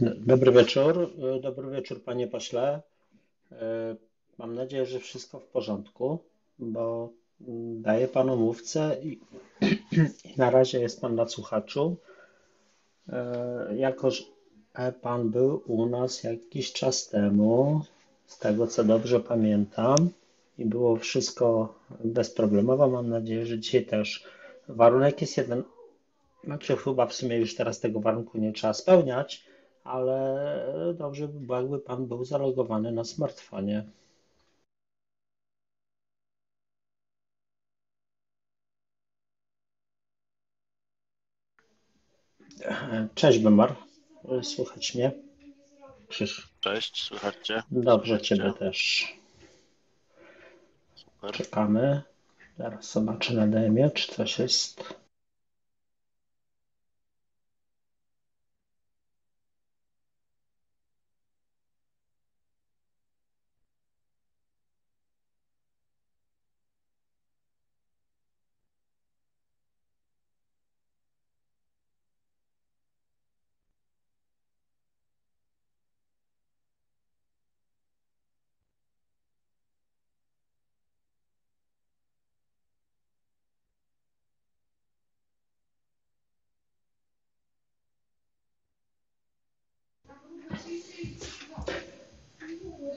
Dobry wieczór panie pośle. Mam nadzieję, że wszystko w porządku, bo daję panu mówcę i na razie jest pan na słuchaczu. Jako że pan był u nas jakiś czas temu, z tego co dobrze pamiętam, i było wszystko bezproblemowo, mam nadzieję, że dzisiaj też. Warunek jest jeden, znaczy chyba w sumie już teraz tego warunku nie trzeba spełniać, ale dobrze by było, jakby pan był zalogowany na smartfonie. Cześć Bemar, słychać mnie? Krzyż. Cześć, słychać cię? Dobrze, ciebie też. Super. Czekamy. Zaraz zobaczę na DM-ie, czy coś jest.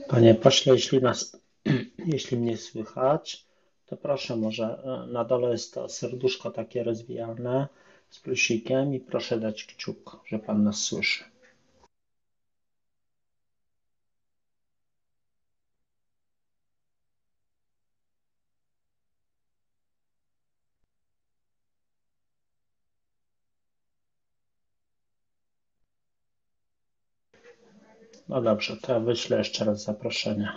Panie pośle, jeśli mnie słychać, to proszę, może na dole jest to serduszko takie rozwijane z plusikiem i proszę dać kciuk, że pan nas słyszy. No dobrze, to ja wyślę jeszcze raz zaproszenie.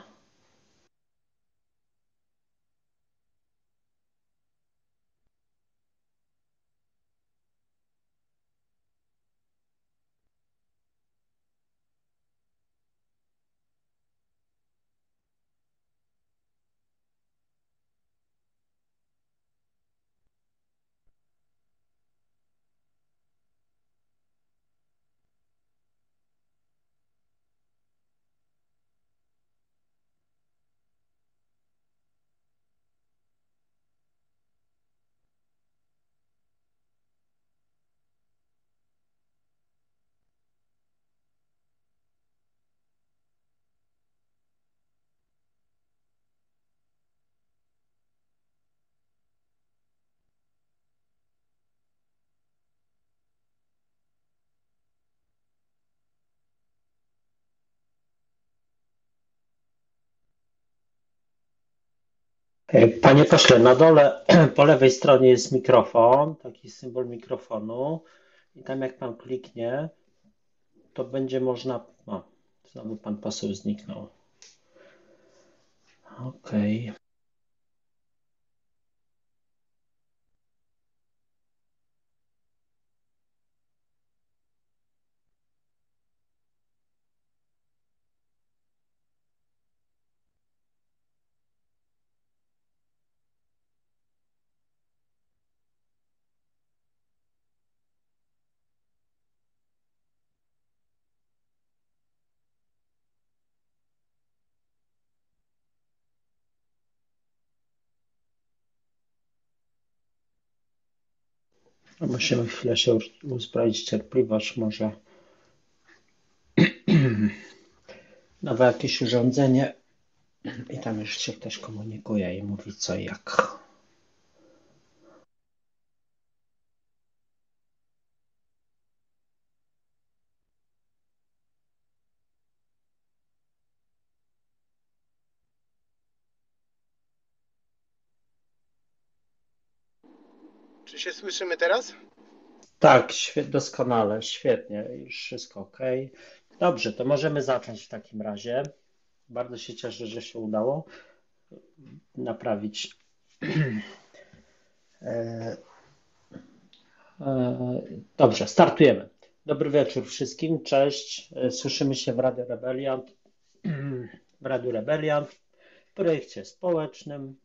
Panie pośle, na dole po lewej stronie jest mikrofon, taki symbol mikrofonu i tam jak pan kliknie, to będzie można... O, znowu pan poseł zniknął. Okej. Okay. Musimy chwilę się uzbroić cierpliwość, może nowe jakieś urządzenie i tam już się ktoś komunikuje i mówi co i jak. Czy się słyszymy teraz? Tak, doskonale, świetnie, już wszystko ok. Dobrze, to możemy zacząć w takim razie. Bardzo się cieszę, że się udało naprawić dobrze, startujemy. Dobry wieczór wszystkim, cześć. Słyszymy się w Radio Rebeliant, w Radiu Rebeliant, w projekcie społecznym,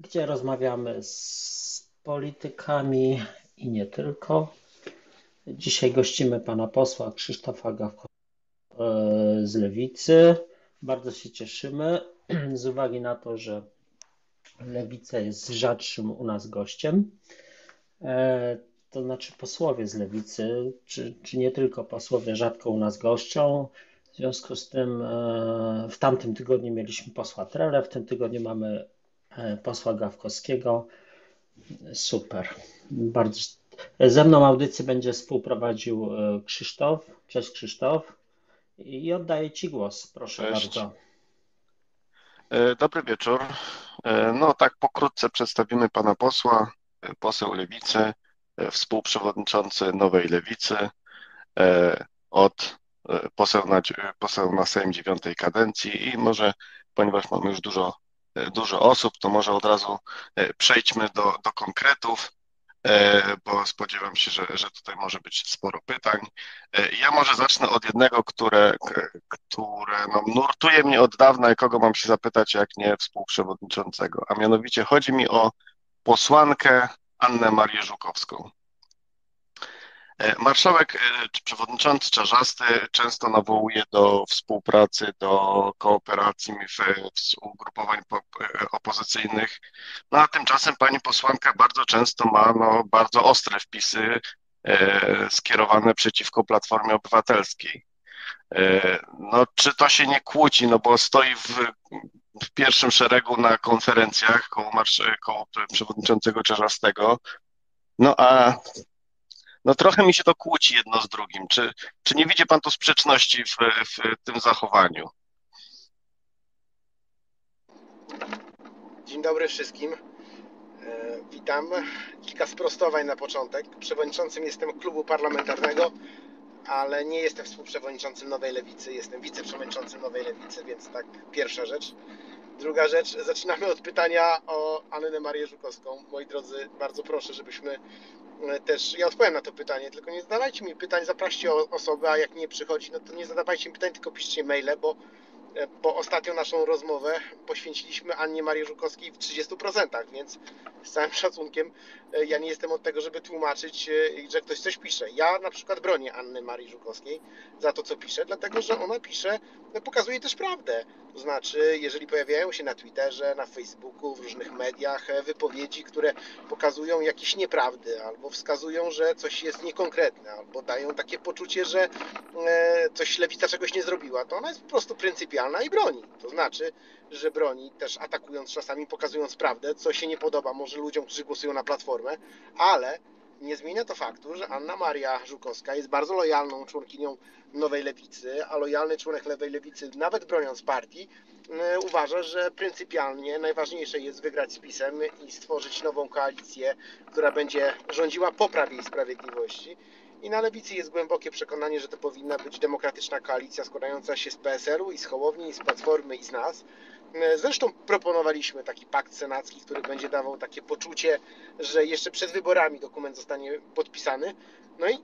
gdzie rozmawiamy z politykami i nie tylko Dzisiaj gościmy pana posła Krzysztofa Gawkowskiego z Lewicy. Bardzo się cieszymy z uwagi na to, że Lewica jest rzadszym u nas gościem. To znaczy posłowie z Lewicy, czy nie tylko posłowie rzadko u nas goszczą. W związku z tym w tamtym tygodniu mieliśmy posła Trele, w tym tygodniu mamy posła Gawkowskiego. Super. Bardzo. Ze mną audycję będzie współprowadził Krzysztof. Cześć Krzysztof. I oddaję ci głos, proszę. Cześć. Bardzo. Dobry wieczór. No tak pokrótce przedstawimy pana posła, poseł Lewicy, współprzewodniczący Nowej Lewicy, poseł na Sejm 9. kadencji i może, ponieważ mamy już dużo osób, to może od razu przejdźmy do konkretów, bo spodziewam się, że tutaj może być sporo pytań. Ja może zacznę od jednego, które nurtuje mnie od dawna i kogo mam się zapytać, jak nie współprzewodniczącego, a mianowicie chodzi mi o posłankę Annę Marię Żukowską. Marszałek czy przewodniczący Czarzasty często nawołuje do współpracy, do kooperacji w ugrupowań opozycyjnych, no a tymczasem pani posłanka bardzo często ma bardzo ostre wpisy skierowane przeciwko Platformie Obywatelskiej. No czy to się nie kłóci, no bo stoi w pierwszym szeregu na konferencjach koło przewodniczącego Czarzastego, no a trochę mi się to kłóci jedno z drugim. Czy nie widzi pan tu sprzeczności w tym zachowaniu? Dzień dobry wszystkim. Witam. Kilka sprostowań na początek. Przewodniczącym jestem klubu parlamentarnego, ale nie jestem współprzewodniczącym Nowej Lewicy. Jestem wiceprzewodniczącym Nowej Lewicy, więc tak pierwsza rzecz. Druga rzecz, zaczynamy od pytania o Annę Marię Żukowską. Moi drodzy, bardzo proszę, żebyśmy też... Ja odpowiem na to pytanie, tylko nie zadawajcie mi pytań, zapraszcie osobę, a jak nie przychodzi, no to nie zadawajcie mi pytań, tylko piszcie maile, bo ostatnio naszą rozmowę poświęciliśmy Annie Marii Żukowskiej w 30%, więc z całym szacunkiem ja nie jestem od tego, żeby tłumaczyć, że ktoś coś pisze. Ja na przykład bronię Anny Marii Żukowskiej za to, co pisze, dlatego, że ona pisze, no pokazuje też prawdę. To znaczy, jeżeli pojawiają się na Twitterze, na Facebooku, w różnych mediach wypowiedzi, które pokazują jakieś nieprawdy, albo wskazują, że coś jest niekonkretne, albo dają takie poczucie, że coś Lewica czegoś nie zrobiła, to ona jest po prostu pryncypialna i broni. To znaczy, że broni też atakując czasami, pokazując prawdę, co się nie podoba może ludziom, którzy głosują na Platformę, ale nie zmienia to faktu, że Anna Maria Żukowska jest bardzo lojalną członkinią Nowej Lewicy, a lojalny członek Nowej Lewicy, nawet broniąc partii, uważa, że pryncypialnie najważniejsze jest wygrać z PiS-em i stworzyć nową koalicję, która będzie rządziła po Prawie i Sprawiedliwości. I na Lewicy jest głębokie przekonanie, że to powinna być demokratyczna koalicja składająca się z PSL-u i z Hołowni, i z Platformy, i z nas. Zresztą proponowaliśmy taki pakt senacki, który będzie dawał takie poczucie, że jeszcze przed wyborami dokument zostanie podpisany. No i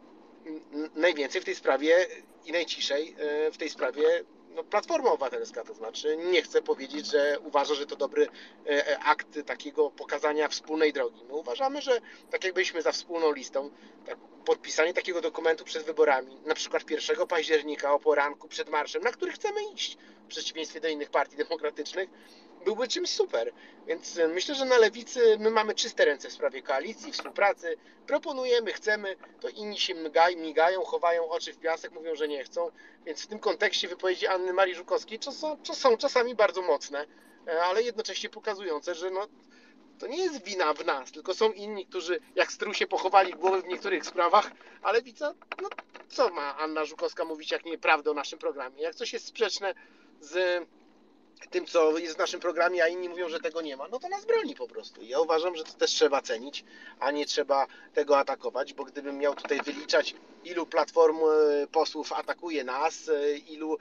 najwięcej w tej sprawie i najciszej w tej sprawie Platforma Obywatelska, to znaczy nie chcę powiedzieć, że uważa, że to dobry akt takiego pokazania wspólnej drogi. My uważamy, że tak jak byliśmy za wspólną listą, tak, podpisanie takiego dokumentu przed wyborami, na przykład 1 października o poranku przed marszem, na który chcemy iść, w przeciwieństwie do innych partii demokratycznych, byłby czymś super. Więc myślę, że na Lewicy my mamy czyste ręce w sprawie koalicji, współpracy, proponujemy, chcemy, to inni się migają, chowają oczy w piasek, mówią, że nie chcą. Więc w tym kontekście wypowiedzi Anny Marii Żukowskiej są czasami bardzo mocne, ale jednocześnie pokazujące, że to nie jest wina w nas, tylko są inni, którzy jak strusie pochowali głowy w niektórych sprawach, a Lewica, co ma Anna Żukowska mówić, jak nie prawdę o naszym programie? Jak coś jest sprzeczne z tym, co jest w naszym programie, a inni mówią, że tego nie ma, to nas broni po prostu. Ja uważam, że to też trzeba cenić, a nie trzeba tego atakować, bo gdybym miał tutaj wyliczać, ilu Platform posłów atakuje nas, ilu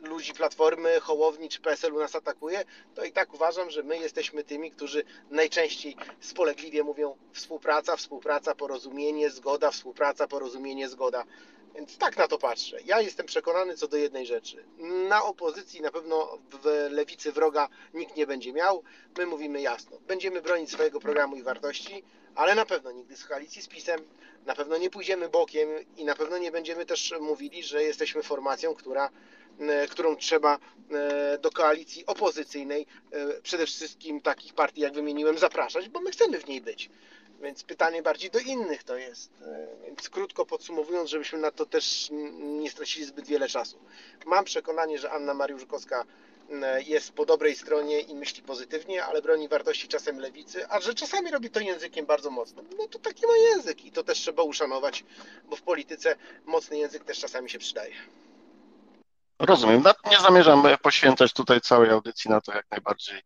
ludzi Platformy, Hołowni czy PSL-u nas atakuje, to i tak uważam, że my jesteśmy tymi, którzy najczęściej spolegliwie mówią współpraca, porozumienie, zgoda, Więc tak na to patrzę. Ja jestem przekonany co do jednej rzeczy. Na opozycji na pewno w lewicy wroga nikt nie będzie miał. My mówimy jasno. Będziemy bronić swojego programu i wartości, ale na pewno nigdy z koalicji z PiS-em, na pewno nie pójdziemy bokiem i na pewno nie będziemy też mówili, że jesteśmy formacją, którą trzeba do koalicji opozycyjnej, przede wszystkim takich partii jak wymieniłem, zapraszać, bo my chcemy w niej być. Więc pytanie bardziej do innych to jest. Więc krótko podsumowując, żebyśmy na to też nie stracili zbyt wiele czasu. Mam przekonanie, że Anna Maria Żukowska jest po dobrej stronie i myśli pozytywnie, ale broni wartości czasem lewicy, a że czasami robi to językiem bardzo mocnym. No to taki ma język i to też trzeba uszanować, bo w polityce mocny język też czasami się przydaje. Rozumiem. Nie zamierzam poświęcać tutaj całej audycji na to jak najbardziej.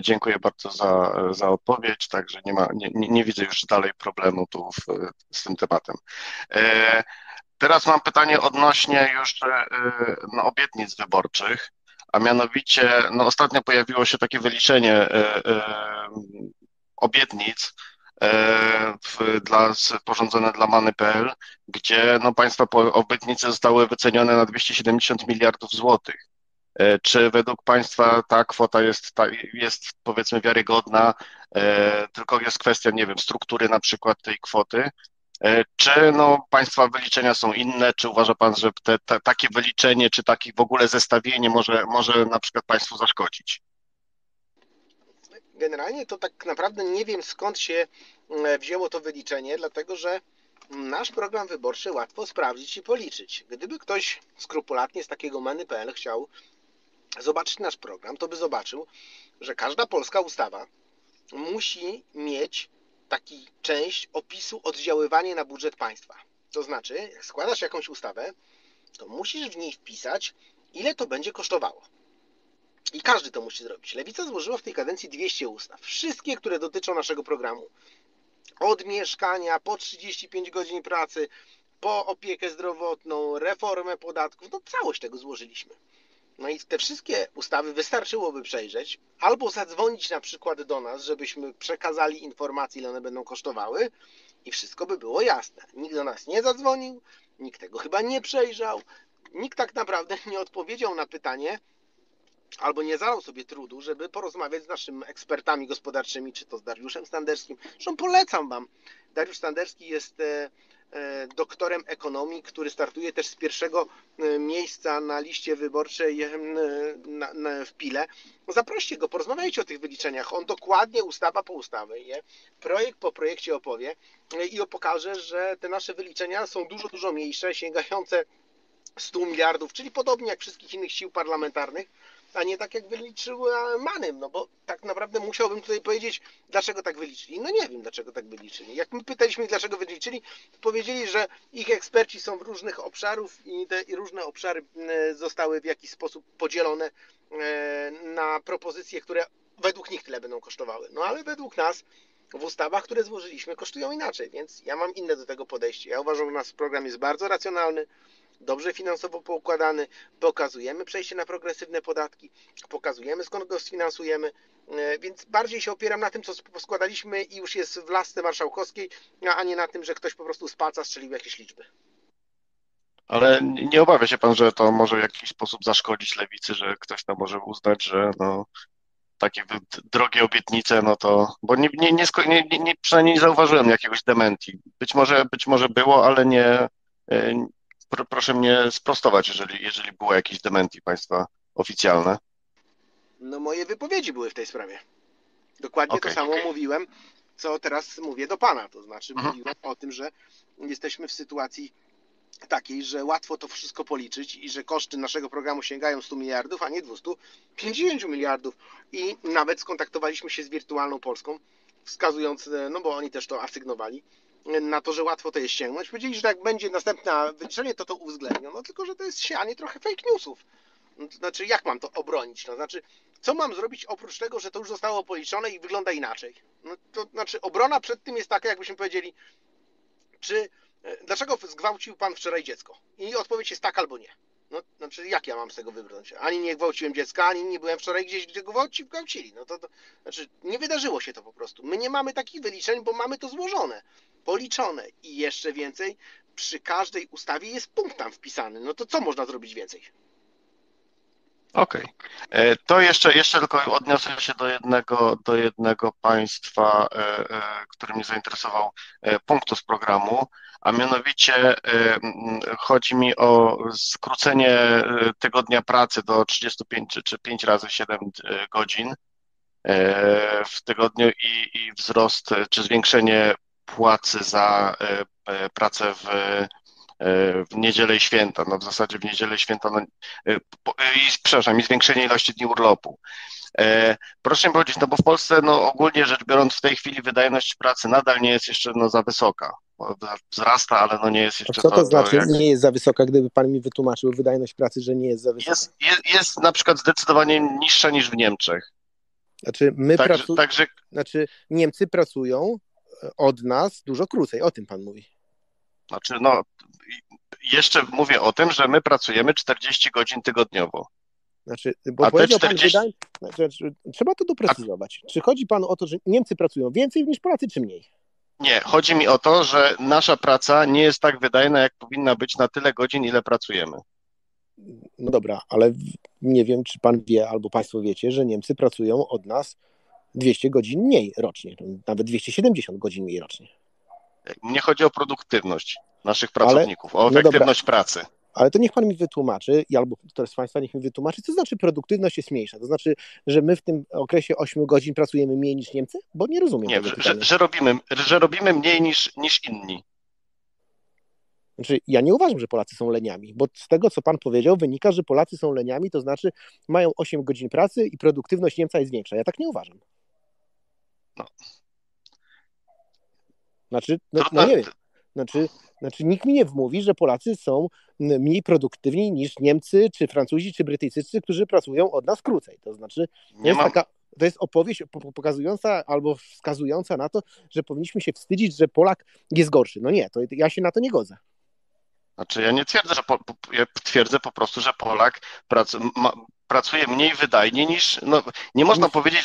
Dziękuję bardzo za odpowiedź, także nie widzę już dalej problemu tu z tym tematem. Teraz mam pytanie odnośnie już obietnic wyborczych, a mianowicie ostatnio pojawiło się takie wyliczenie obietnic sporządzone dla many.pl, gdzie państwa obietnice zostały wycenione na 270 miliardów złotych. Czy według Państwa ta kwota jest powiedzmy wiarygodna, tylko jest kwestia, nie wiem, struktury na przykład tej kwoty, czy Państwa wyliczenia są inne, czy uważa Pan, że takie wyliczenie, czy takie w ogóle zestawienie może na przykład Państwu zaszkodzić? Generalnie to tak naprawdę nie wiem, skąd się wzięło to wyliczenie, dlatego że nasz program wyborczy łatwo sprawdzić i policzyć. Gdyby ktoś skrupulatnie z takiego many.pl chciał zobaczyć nasz program, to by zobaczył, że każda polska ustawa musi mieć taki część opisu oddziaływania na budżet państwa. To znaczy, jak składasz jakąś ustawę, to musisz w niej wpisać, ile to będzie kosztowało. I każdy to musi zrobić. Lewica złożyła w tej kadencji 200 ustaw. Wszystkie, które dotyczą naszego programu. Od mieszkania, po 35 godzin pracy, po opiekę zdrowotną, reformę podatków, całość tego złożyliśmy. I te wszystkie ustawy wystarczyłoby przejrzeć, albo zadzwonić na przykład do nas, żebyśmy przekazali informacje, ile one będą kosztowały i wszystko by było jasne. Nikt do nas nie zadzwonił, nikt tego chyba nie przejrzał, nikt tak naprawdę nie odpowiedział na pytanie, albo nie zadał sobie trudu, żeby porozmawiać z naszymi ekspertami gospodarczymi, czy to z Dariuszem Sanderskim. Zresztą polecam Wam. Dariusz Sanderski jest doktorem ekonomii, który startuje też z pierwszego miejsca na liście wyborczej w Pile. Zaproście go, porozmawiajcie o tych wyliczeniach. On dokładnie ustawa po ustawie, projekt po projekcie opowie i pokaże, że te nasze wyliczenia są dużo, dużo mniejsze, sięgające 100 miliardów, czyli podobnie jak wszystkich innych sił parlamentarnych, a nie tak jak wyliczyła Manem, bo tak naprawdę musiałbym tutaj powiedzieć, dlaczego tak wyliczyli. Nie wiem, dlaczego tak wyliczyli. Jak my pytaliśmy ich, dlaczego wyliczyli, to powiedzieli, że ich eksperci są w różnych obszarów i te różne obszary zostały w jakiś sposób podzielone na propozycje, które według nich tyle będą kosztowały. Ale według nas w ustawach, które złożyliśmy, kosztują inaczej, więc ja mam inne do tego podejście. Ja uważam, że nasz program jest bardzo racjonalny, dobrze finansowo poukładany, pokazujemy przejście na progresywne podatki, pokazujemy skąd go sfinansujemy, więc bardziej się opieram na tym, co składaliśmy i już jest w lasce marszałkowskiej, a nie na tym, że ktoś po prostu z palca strzelił jakieś liczby. Ale nie obawia się Pan, że to może w jakiś sposób zaszkodzić lewicy, że ktoś może uznać, że takie drogie obietnice, bo przynajmniej nie zauważyłem jakiegoś dementi. Być może było, ale nie... Proszę mnie sprostować, jeżeli było jakieś dementi Państwa oficjalne. Moje wypowiedzi były w tej sprawie. Dokładnie to samo mówiłem, co teraz mówię do Pana. To znaczy mówiłem o tym, że jesteśmy w sytuacji takiej, że łatwo to wszystko policzyć i że koszty naszego programu sięgają 100 miliardów, a nie 250 miliardów. I nawet skontaktowaliśmy się z Wirtualną Polską, wskazując, bo oni też to asygnowali, na to, że łatwo to jest sięgnąć. Powiedzieli, że jak będzie następne wyliczenie, to uwzględnią. Tylko że to jest sianie trochę fake newsów. To znaczy, jak mam to obronić? Co mam zrobić oprócz tego, że to już zostało policzone i wygląda inaczej? To znaczy, obrona przed tym jest taka, jakbyśmy powiedzieli, dlaczego zgwałcił Pan wczoraj dziecko? I odpowiedź jest tak albo nie. Znaczy, jak ja mam z tego wybrnąć? Ani nie gwałciłem dziecka, ani nie byłem wczoraj gdzieś, gdzie go gwałcili. Znaczy, nie wydarzyło się to po prostu. My nie mamy takich wyliczeń, bo mamy to złożone, policzone i jeszcze więcej. przy każdej ustawie jest punkt tam wpisany. No to co można zrobić więcej? Okej. Okay. To jeszcze tylko odniosę się do jednego państwa, który mnie zainteresował punktu z programu, a mianowicie chodzi mi o skrócenie tygodnia pracy do 35 czy 5 razy 7 godzin w tygodniu i wzrost czy zwiększenie płacy za pracę w niedzielę i święta, no w zasadzie w niedzielę i święta, no, i zwiększenie ilości dni urlopu. Proszę mi powiedzieć, no bo w Polsce, no ogólnie rzecz biorąc, w tej chwili wydajność pracy nadal nie jest jeszcze no, za wysoka. Wzrasta, ale no nie jest jeszcze... Co to znaczy jak... nie jest za wysoka, gdyby pan mi wytłumaczył wydajność pracy, że nie jest za wysoka? Jest na przykład zdecydowanie niższa niż w Niemczech. Znaczy Niemcy pracują od nas dużo krócej, o tym pan mówi. Znaczy, no, jeszcze mówię o tym, że my pracujemy 40 godzin tygodniowo. Znaczy, bo powiedział pan, trzeba to doprecyzować. Czy chodzi panu o to, że Niemcy pracują więcej niż Polacy, czy mniej? Nie, chodzi mi o to, że nasza praca nie jest tak wydajna, jak powinna być na tyle godzin, ile pracujemy. No dobra, ale nie wiem, czy pan wie, albo państwo wiecie, że Niemcy pracują od nas 200 godzin mniej rocznie, nawet 270 godzin mniej rocznie. Mnie chodzi o produktywność naszych pracowników, o efektywność pracy. Ale to niech pan mi wytłumaczy, albo ktoś z państwa niech mi wytłumaczy, co znaczy produktywność jest mniejsza. To znaczy, że my w tym okresie 8 godzin pracujemy mniej niż Niemcy? Bo nie rozumiem. Nie, że robimy mniej niż inni. Znaczy, ja nie uważam, że Polacy są leniami, bo z tego, co pan powiedział, wynika, że Polacy są leniami, to znaczy mają 8 godzin pracy i produktywność Niemca jest większa. Ja tak nie uważam. No. Znaczy, no nie wiem. Znaczy nikt mi nie wmówi, że Polacy są mniej produktywni niż Niemcy, czy Francuzi, czy Brytyjczycy, którzy pracują od nas krócej. To znaczy, to jest opowieść pokazująca albo wskazująca na to, że powinniśmy się wstydzić, że Polak jest gorszy. No nie, to ja się na to nie godzę. Znaczy ja nie twierdzę, że ja twierdzę po prostu, że Polak pracuje mniej wydajnie niż... No, nie można powiedzieć,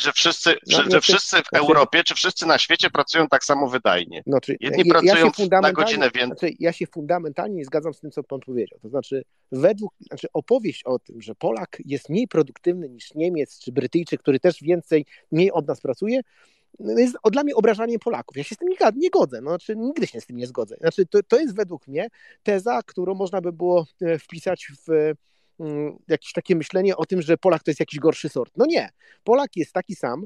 że wszyscy w Europie czy wszyscy na świecie pracują tak samo wydajnie. Jedni pracują na godzinę więcej. Znaczy, ja się fundamentalnie nie zgadzam z tym, co pan powiedział. To znaczy, opowieść o tym, że Polak jest mniej produktywny niż Niemiec czy Brytyjczyk, który też mniej od nas pracuje, jest dla mnie obrażaniem Polaków. Ja się z tym nie godzę. No, znaczy, nigdy się z tym nie zgodzę. Znaczy, to jest według mnie teza, którą można by było wpisać w jakieś takie myślenie o tym, że Polak to jest jakiś gorszy sort. No nie. Polak jest taki sam,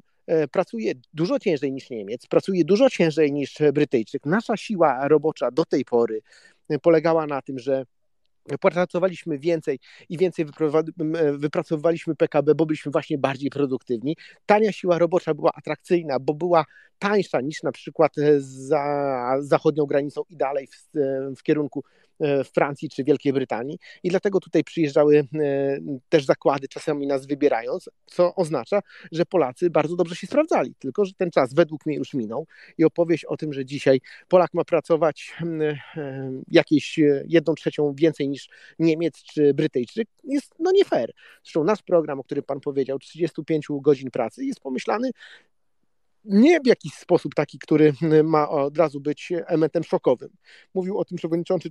pracuje dużo ciężej niż Niemiec, pracuje dużo ciężej niż Brytyjczyk. Nasza siła robocza do tej pory polegała na tym, że pracowaliśmy więcej i więcej wypracowywaliśmy PKB, bo byliśmy właśnie bardziej produktywni. Tania siła robocza była atrakcyjna, bo była tańsza niż na przykład za zachodnią granicą i dalej w kierunku Francji czy Wielkiej Brytanii. I dlatego tutaj przyjeżdżały też zakłady, czasami nas wybierając, co oznacza, że Polacy bardzo dobrze się sprawdzali. Tylko że ten czas według mnie już minął i opowieść o tym, że dzisiaj Polak ma pracować jakieś 1/3 więcej niż Niemiec czy Brytyjczyk, jest no nie fair. Zresztą nasz program, o którym pan powiedział, 35 godzin pracy jest pomyślany nie w jakiś sposób taki, który ma od razu być elementem szokowym. Mówił o tym przewodniczący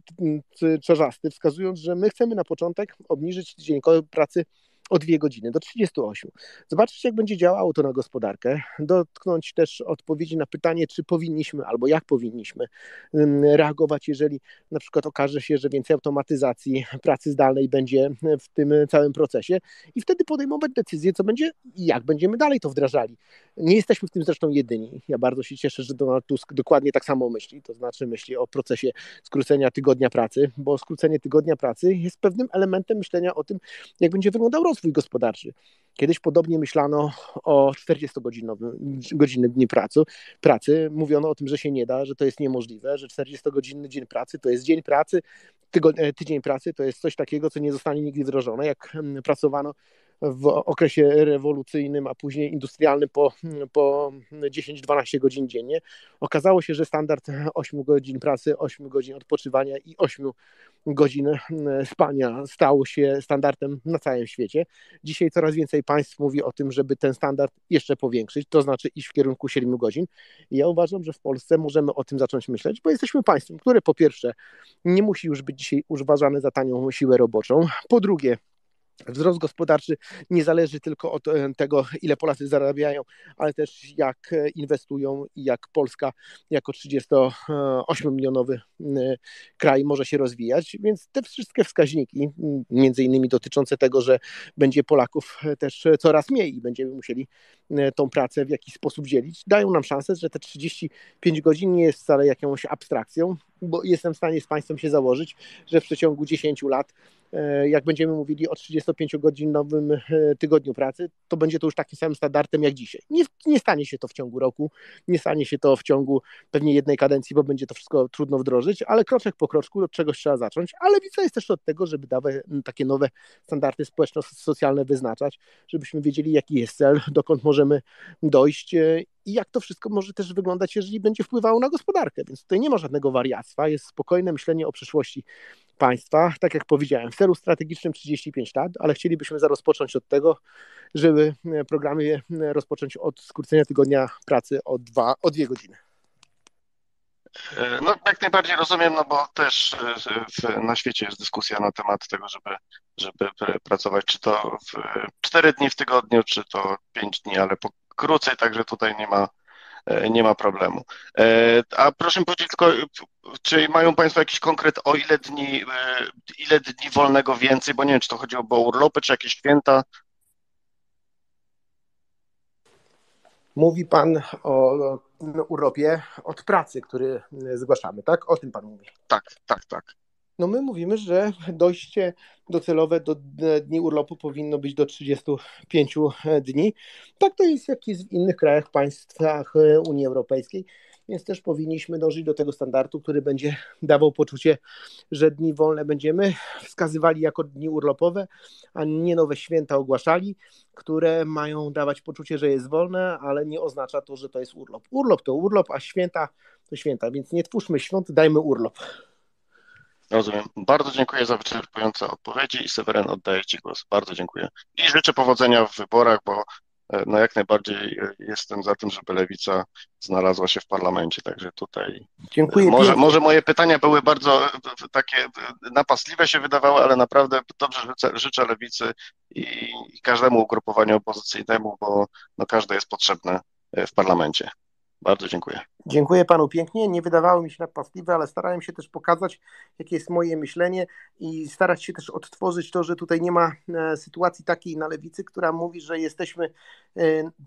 Czarzasty, wskazując, że my chcemy na początek obniżyć dzień pracy o 2 godziny, do 38. Zobaczyć, jak będzie działało to na gospodarkę. Dotknąć też odpowiedzi na pytanie, czy powinniśmy albo jak powinniśmy reagować, jeżeli na przykład okaże się, że więcej automatyzacji pracy zdalnej będzie w tym całym procesie i wtedy podejmować decyzję, co będzie i jak będziemy dalej to wdrażali. Nie jesteśmy w tym zresztą jedyni. Ja bardzo się cieszę, że Donald Tusk dokładnie tak samo myśli, to znaczy myśli o procesie skrócenia tygodnia pracy, bo skrócenie tygodnia pracy jest pewnym elementem myślenia o tym, jak będzie wyglądał rozwój gospodarczy. Kiedyś podobnie myślano o 40-godzinnym dniu pracy. Mówiono o tym, że się nie da, że to jest niemożliwe, że 40-godzinny dzień pracy to jest dzień pracy, tydzień pracy to jest coś takiego, co nie zostanie nigdy wdrożone. Jak pracowano w okresie rewolucyjnym, a później industrialnym po 10-12 godzin dziennie. Okazało się, że standard 8 godzin pracy, 8 godzin odpoczywania i 8 godzin spania stał się standardem na całym świecie. Dzisiaj coraz więcej państw mówi o tym, żeby ten standard jeszcze powiększyć, to znaczy iść w kierunku 7 godzin. I ja uważam, że w Polsce możemy o tym zacząć myśleć, bo jesteśmy państwem, które po pierwsze nie musi już być dzisiaj uważane za tanią siłę roboczą, po drugie wzrost gospodarczy nie zależy tylko od tego, ile Polacy zarabiają, ale też jak inwestują i jak Polska jako 38-milionowy kraj może się rozwijać, więc te wszystkie wskaźniki, między innymi dotyczące tego, że będzie Polaków też coraz mniej i będziemy musieli tą pracę w jakiś sposób dzielić, dają nam szansę, że te 35 godzin nie jest wcale jakąś abstrakcją, bo jestem w stanie z Państwem się założyć, że w przeciągu 10 lat, jak będziemy mówili o 35-godzinowym tygodniu pracy, to będzie to już takim samym standardem jak dzisiaj. Nie stanie się to w ciągu roku, nie stanie się to w ciągu pewnie jednej kadencji, bo będzie to wszystko trudno wdrożyć, ale kroczek po kroczku od czegoś trzeba zacząć, ale Lewica jest też od tego, żeby dawać takie nowe standardy społeczno-socjalne wyznaczać, żebyśmy wiedzieli, jaki jest cel, dokąd możemy dojść i jak to wszystko może też wyglądać, jeżeli będzie wpływało na gospodarkę, więc tutaj nie ma żadnego wariactwa, jest spokojne myślenie o przyszłości państwa, tak jak powiedziałem, w celu strategicznym 35 lat, ale chcielibyśmy rozpocząć od tego, żeby programy rozpocząć od skrócenia tygodnia pracy o 2 godziny. No jak najbardziej rozumiem, no bo też na świecie jest dyskusja na temat tego, żeby pracować czy to 4 dni w tygodniu, czy to 5 dni, ale krócej, także tutaj nie ma problemu. A proszę mi powiedzieć tylko, czy mają Państwo jakiś konkret o ile dni wolnego więcej, bo nie wiem, czy to chodziło o urlopy, czy jakieś święta? Mówi Pan o urlopie od pracy, który zgłaszamy, tak? O tym Pan mówi. Tak. No my mówimy, że dojście docelowe do dni urlopu powinno być do 35 dni. Tak to jest, jak jest w innych krajach, państwach Unii Europejskiej, więc też powinniśmy dążyć do tego standardu, który będzie dawał poczucie, że dni wolne będziemy wskazywali jako dni urlopowe, a nie nowe święta ogłaszali, które mają dawać poczucie, że jest wolne, ale nie oznacza to, że to jest urlop. Urlop to urlop, a święta to święta, więc nie twórzmy świąt, dajmy urlop. Rozumiem. Bardzo dziękuję za wyczerpujące odpowiedzi i Seweren, oddaję Ci głos. Bardzo dziękuję. I życzę powodzenia w wyborach, bo no jak najbardziej jestem za tym, żeby Lewica znalazła się w parlamencie, także tutaj... Dziękuję. Może moje pytania były bardzo takie napastliwe się wydawały, ale naprawdę dobrze życzę Lewicy i każdemu ugrupowaniu opozycyjnemu, bo no każde jest potrzebne w parlamencie. Bardzo dziękuję. Dziękuję Panu pięknie. Nie wydawało mi się napastliwe, ale starałem się też pokazać, jakie jest moje myślenie i starać się też odtworzyć to, że tutaj nie ma sytuacji takiej na Lewicy, która mówi, że jesteśmy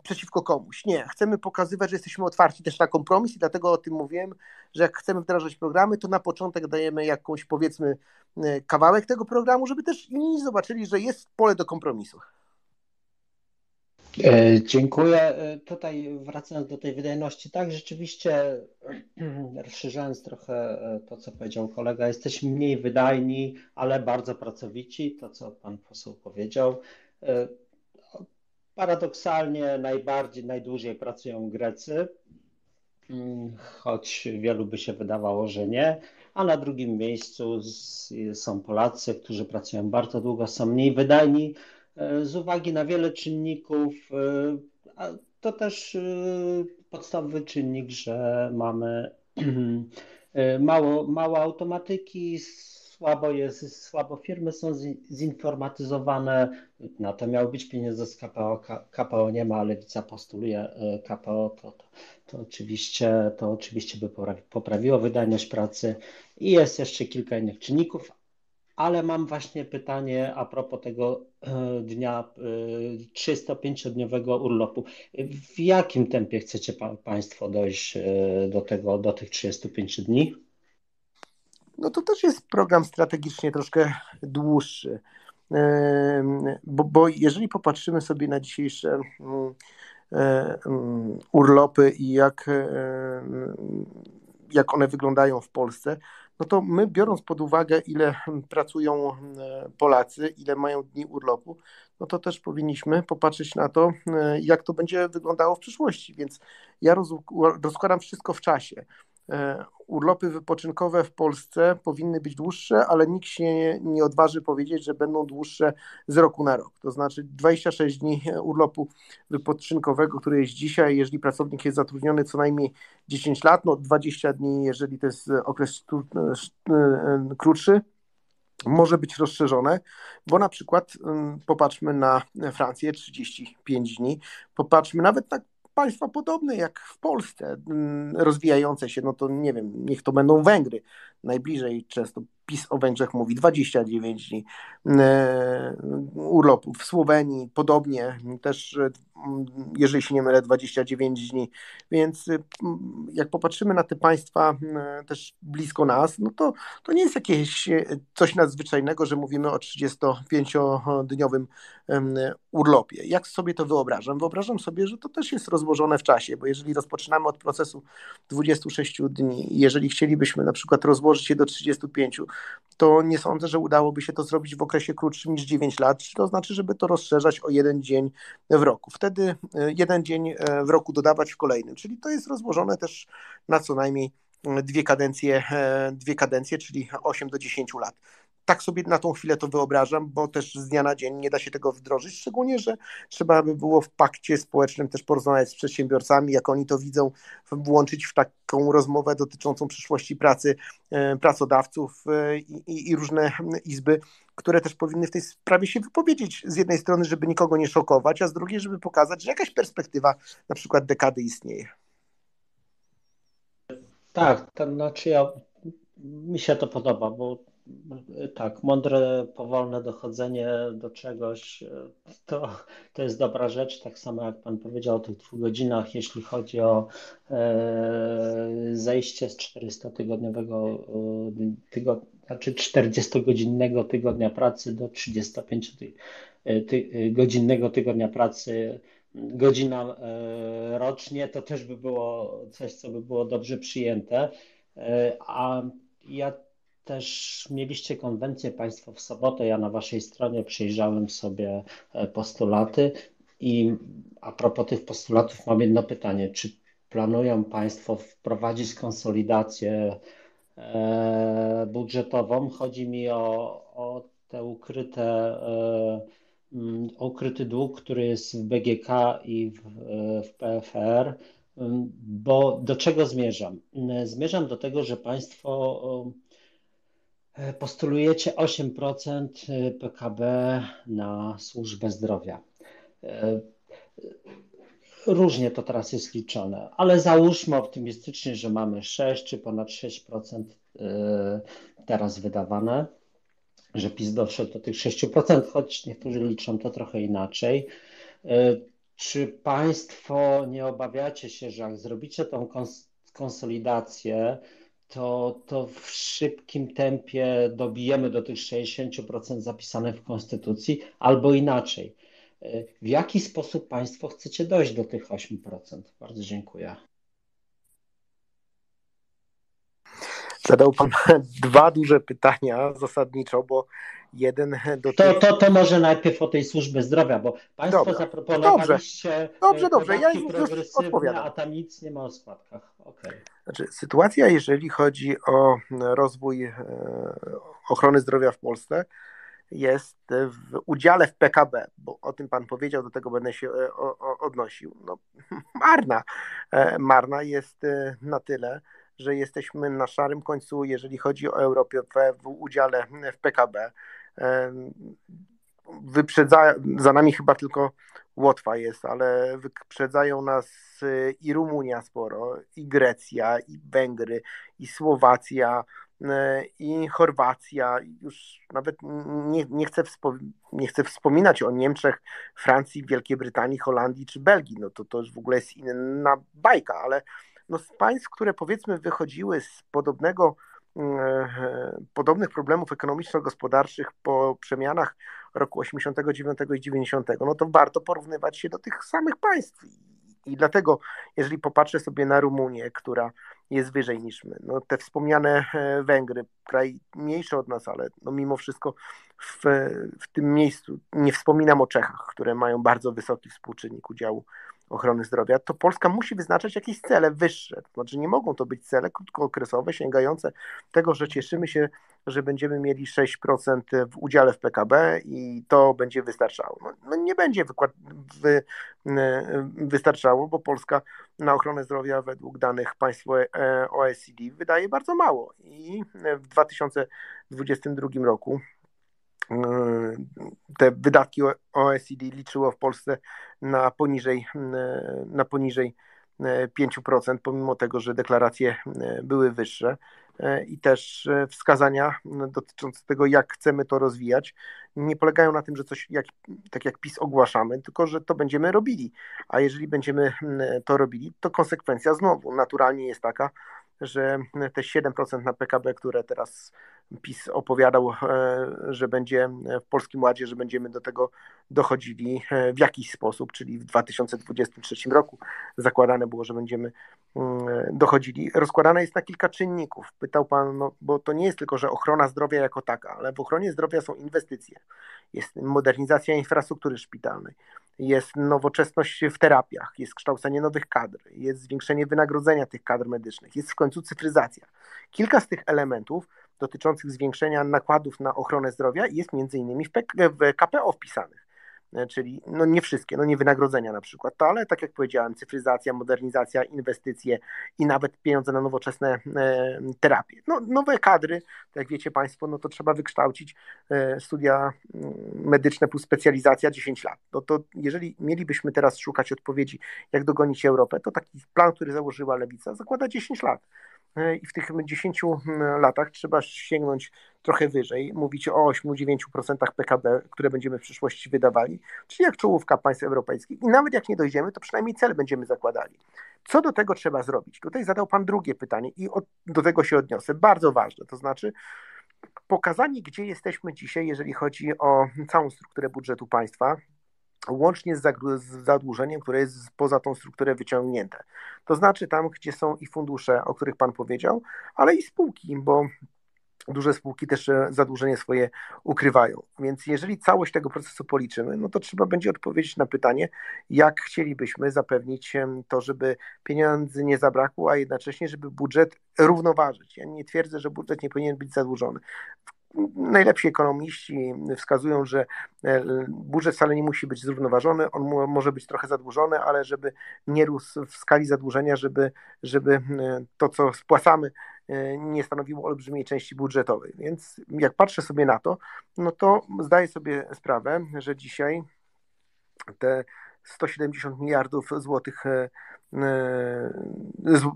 przeciwko komuś. Nie, chcemy pokazywać, że jesteśmy otwarci też na kompromis i dlatego o tym mówiłem, że jak chcemy wdrażać programy, to na początek dajemy jakąś, powiedzmy, kawałek tego programu, żeby też inni zobaczyli, że jest pole do kompromisu. Dziękuję. Tutaj wracając do tej wydajności, tak, rzeczywiście rozszerzając trochę to, co powiedział kolega, jesteśmy mniej wydajni, ale bardzo pracowici, to co pan poseł powiedział. Paradoksalnie najdłużej pracują Grecy, choć wielu by się wydawało, że nie, a na drugim miejscu są Polacy, którzy pracują bardzo długo, są mniej wydajni, z uwagi na wiele czynników, a to też podstawowy czynnik, że mamy mało automatyki, słabo firmy są zinformatyzowane, na to miało być pieniądze z KPO, KPO nie ma, ale Lewica postuluje KPO, to oczywiście by poprawiło wydajność pracy i jest jeszcze kilka innych czynników. Ale mam właśnie pytanie a propos tego dnia 35-dniowego urlopu. W jakim tempie chcecie Państwo dojść do tych 35 dni? No to też jest program strategicznie troszkę dłuższy, bo jeżeli popatrzymy sobie na dzisiejsze urlopy i jak jak one wyglądają w Polsce, no to my, biorąc pod uwagę, ile pracują Polacy, ile mają dni urlopu, no to też powinniśmy popatrzeć na to, jak to będzie wyglądało w przyszłości. Więc ja rozkładam wszystko w czasie. Urlopy wypoczynkowe w Polsce powinny być dłuższe, ale nikt się nie odważy powiedzieć, że będą dłuższe z roku na rok. To znaczy 26 dni urlopu wypoczynkowego, który jest dzisiaj, jeżeli pracownik jest zatrudniony co najmniej 10 lat, no 20 dni, jeżeli to jest okres krótszy, może być rozszerzone, bo na przykład popatrzmy na Francję, 35 dni, popatrzmy nawet tak, państwa podobne jak w Polsce, rozwijające się, no to nie wiem, niech to będą Węgry. Najbliżej często PiS o Węgrzech mówi 29 dni urlopu. W Słowenii podobnie, też jeżeli się nie mylę 29 dni, więc jak popatrzymy na te państwa też blisko nas, no to nie jest jakieś coś nadzwyczajnego, że mówimy o 35-dniowym urlopie. Jak sobie to wyobrażam? Wyobrażam sobie, że to też jest rozłożone w czasie, bo jeżeli rozpoczynamy od procesu 26 dni, jeżeli chcielibyśmy na przykład rozłożyć je do 35, to nie sądzę, że udałoby się to zrobić w okresie krótszym niż 9 lat, to znaczy, żeby to rozszerzać o jeden dzień w roku. Wtedy jeden dzień w roku dodawać w kolejnym, czyli to jest rozłożone też na co najmniej dwie kadencje, czyli 8 do 10 lat. Tak sobie na tą chwilę to wyobrażam, bo też z dnia na dzień nie da się tego wdrożyć, szczególnie, że trzeba by było w pakcie społecznym też porozmawiać z przedsiębiorcami, jak oni to widzą, włączyć w taką rozmowę dotyczącą przyszłości pracy pracodawców i różne izby, które też powinny w tej sprawie się wypowiedzieć. Z jednej strony, żeby nikogo nie szokować, a z drugiej, żeby pokazać, że jakaś perspektywa na przykład dekady istnieje. Tak, to znaczy mi się to podoba, bo tak, mądre, powolne dochodzenie do czegoś to jest dobra rzecz, tak samo jak pan powiedział o tych 2 godzinach, jeśli chodzi o zejście z 40-godzinnego tygodnia pracy do 35-godzinnego tygodnia pracy, godzina rocznie, to też by było coś, co by było dobrze przyjęte, a ja też mieliście konwencję państwo w sobotę, ja na waszej stronie przyjrzałem sobie postulaty i a propos tych postulatów mam jedno pytanie, czy planują państwo wprowadzić konsolidację budżetową? Chodzi mi o te ukryty dług, który jest w BGK i w PFR, bo do czego zmierzam? Zmierzam do tego, że państwo postulujecie 8% PKB na służbę zdrowia. Różnie to teraz jest liczone, ale załóżmy optymistycznie, że mamy 6 czy ponad 6% teraz wydawane, że PiS doszedł do tych 6%, choć niektórzy liczą to trochę inaczej. Czy państwo nie obawiacie się, że jak zrobicie tą konsolidację, to w szybkim tempie dobijemy do tych 60% zapisanych w Konstytucji, albo inaczej? W jaki sposób państwo chcecie dojść do tych 8%? Bardzo dziękuję. Zadał pan 2 duże pytania zasadniczo, bo jeden do to może najpierw o tej służbie zdrowia, bo państwo zaproponowaliście dobrze, ja już odpowiadam, a tam nic nie ma o spadkach. Okay. Znaczy, sytuacja, jeżeli chodzi o rozwój ochrony zdrowia w Polsce, jest w udziale w PKB, bo o tym pan powiedział, do tego będę się odnosił. No, marna jest na tyle, że jesteśmy na szarym końcu, jeżeli chodzi o Europę w udziale w PKB. Za nami chyba tylko Łotwa jest, ale wyprzedzają nas i Rumunia sporo, i Grecja, i Węgry, i Słowacja, i Chorwacja. Już nawet nie chcę wspominać o Niemczech, Francji, Wielkiej Brytanii, Holandii czy Belgii. No to już w ogóle jest inna bajka, ale no z państw, które powiedzmy wychodziły z podobnych problemów ekonomiczno-gospodarczych po przemianach roku 89 i 90, no to warto porównywać się do tych samych państw. I dlatego, jeżeli popatrzę sobie na Rumunię, która jest wyżej niż my. No, te wspomniane Węgry, kraj mniejszy od nas, ale no, mimo wszystko w tym miejscu, nie wspominam o Czechach, które mają bardzo wysoki współczynnik udziału ochrony zdrowia, to Polska musi wyznaczać jakieś cele wyższe. To znaczy nie mogą to być cele krótkookresowe, sięgające tego, że cieszymy się, że będziemy mieli 6% w udziale w PKB i to będzie wystarczało. No nie będzie wystarczało, bo Polska na ochronę zdrowia według danych państw OECD wydaje bardzo mało. I w 2022 roku te wydatki OECD liczyło w Polsce na poniżej 5%, pomimo tego, że deklaracje były wyższe i też wskazania dotyczące tego, jak chcemy to rozwijać, nie polegają na tym, że coś tak jak PiS ogłaszamy, tylko że to będziemy robili, a jeżeli będziemy to robili, to konsekwencja znowu naturalnie jest taka, że te 7% na PKB, które teraz PiS opowiadał, że będzie w Polskim Ładzie, że będziemy do tego dochodzili w jakiś sposób, czyli w 2023 roku zakładane było, że będziemy dochodzili. Rozkładane jest na kilka czynników. Pytał pan, no, bo to nie jest tylko, że ochrona zdrowia jako taka, ale w ochronie zdrowia są inwestycje, jest modernizacja infrastruktury szpitalnej, jest nowoczesność w terapiach, jest kształcenie nowych kadr, jest zwiększenie wynagrodzenia tych kadr medycznych, jest w końcu cyfryzacja. Kilka z tych elementów dotyczących zwiększenia nakładów na ochronę zdrowia jest między innymi w KPO wpisanych, czyli no nie wszystkie, no nie wynagrodzenia na przykład, to, ale tak jak powiedziałem, cyfryzacja, modernizacja, inwestycje i nawet pieniądze na nowoczesne terapie. No, nowe kadry, jak wiecie Państwo, no to trzeba wykształcić studia medyczne plus specjalizacja 10 lat. No to jeżeli mielibyśmy teraz szukać odpowiedzi, jak dogonić Europę, to taki plan, który założyła Lewica, zakłada 10 lat. I w tych 10 latach trzeba sięgnąć trochę wyżej, mówić o 8-9% PKB, które będziemy w przyszłości wydawali, czyli jak czołówka państw europejskich i nawet jak nie dojdziemy, to przynajmniej cel będziemy zakładali. Co do tego trzeba zrobić? Tutaj zadał pan drugie pytanie i do tego się odniosę, bardzo ważne, to znaczy pokazanie, gdzie jesteśmy dzisiaj, jeżeli chodzi o całą strukturę budżetu państwa, łącznie z zadłużeniem, które jest poza tą strukturę wyciągnięte. To znaczy tam, gdzie są i fundusze, o których pan powiedział, ale i spółki, bo duże spółki też zadłużenie swoje ukrywają. Więc jeżeli całość tego procesu policzymy, no to trzeba będzie odpowiedzieć na pytanie, jak chcielibyśmy zapewnić to, żeby pieniędzy nie zabrakło, a jednocześnie, żeby budżet równoważyć. Ja nie twierdzę, że budżet nie powinien być zadłużony. Najlepsi ekonomiści wskazują, że budżet wcale nie musi być zrównoważony, on może być trochę zadłużony, ale żeby nie rósł w skali zadłużenia, żeby to, co spłacamy, nie stanowiło olbrzymiej części budżetowej. Więc jak patrzę sobie na to, no to zdaję sobie sprawę, że dzisiaj te 170 miliardów złotych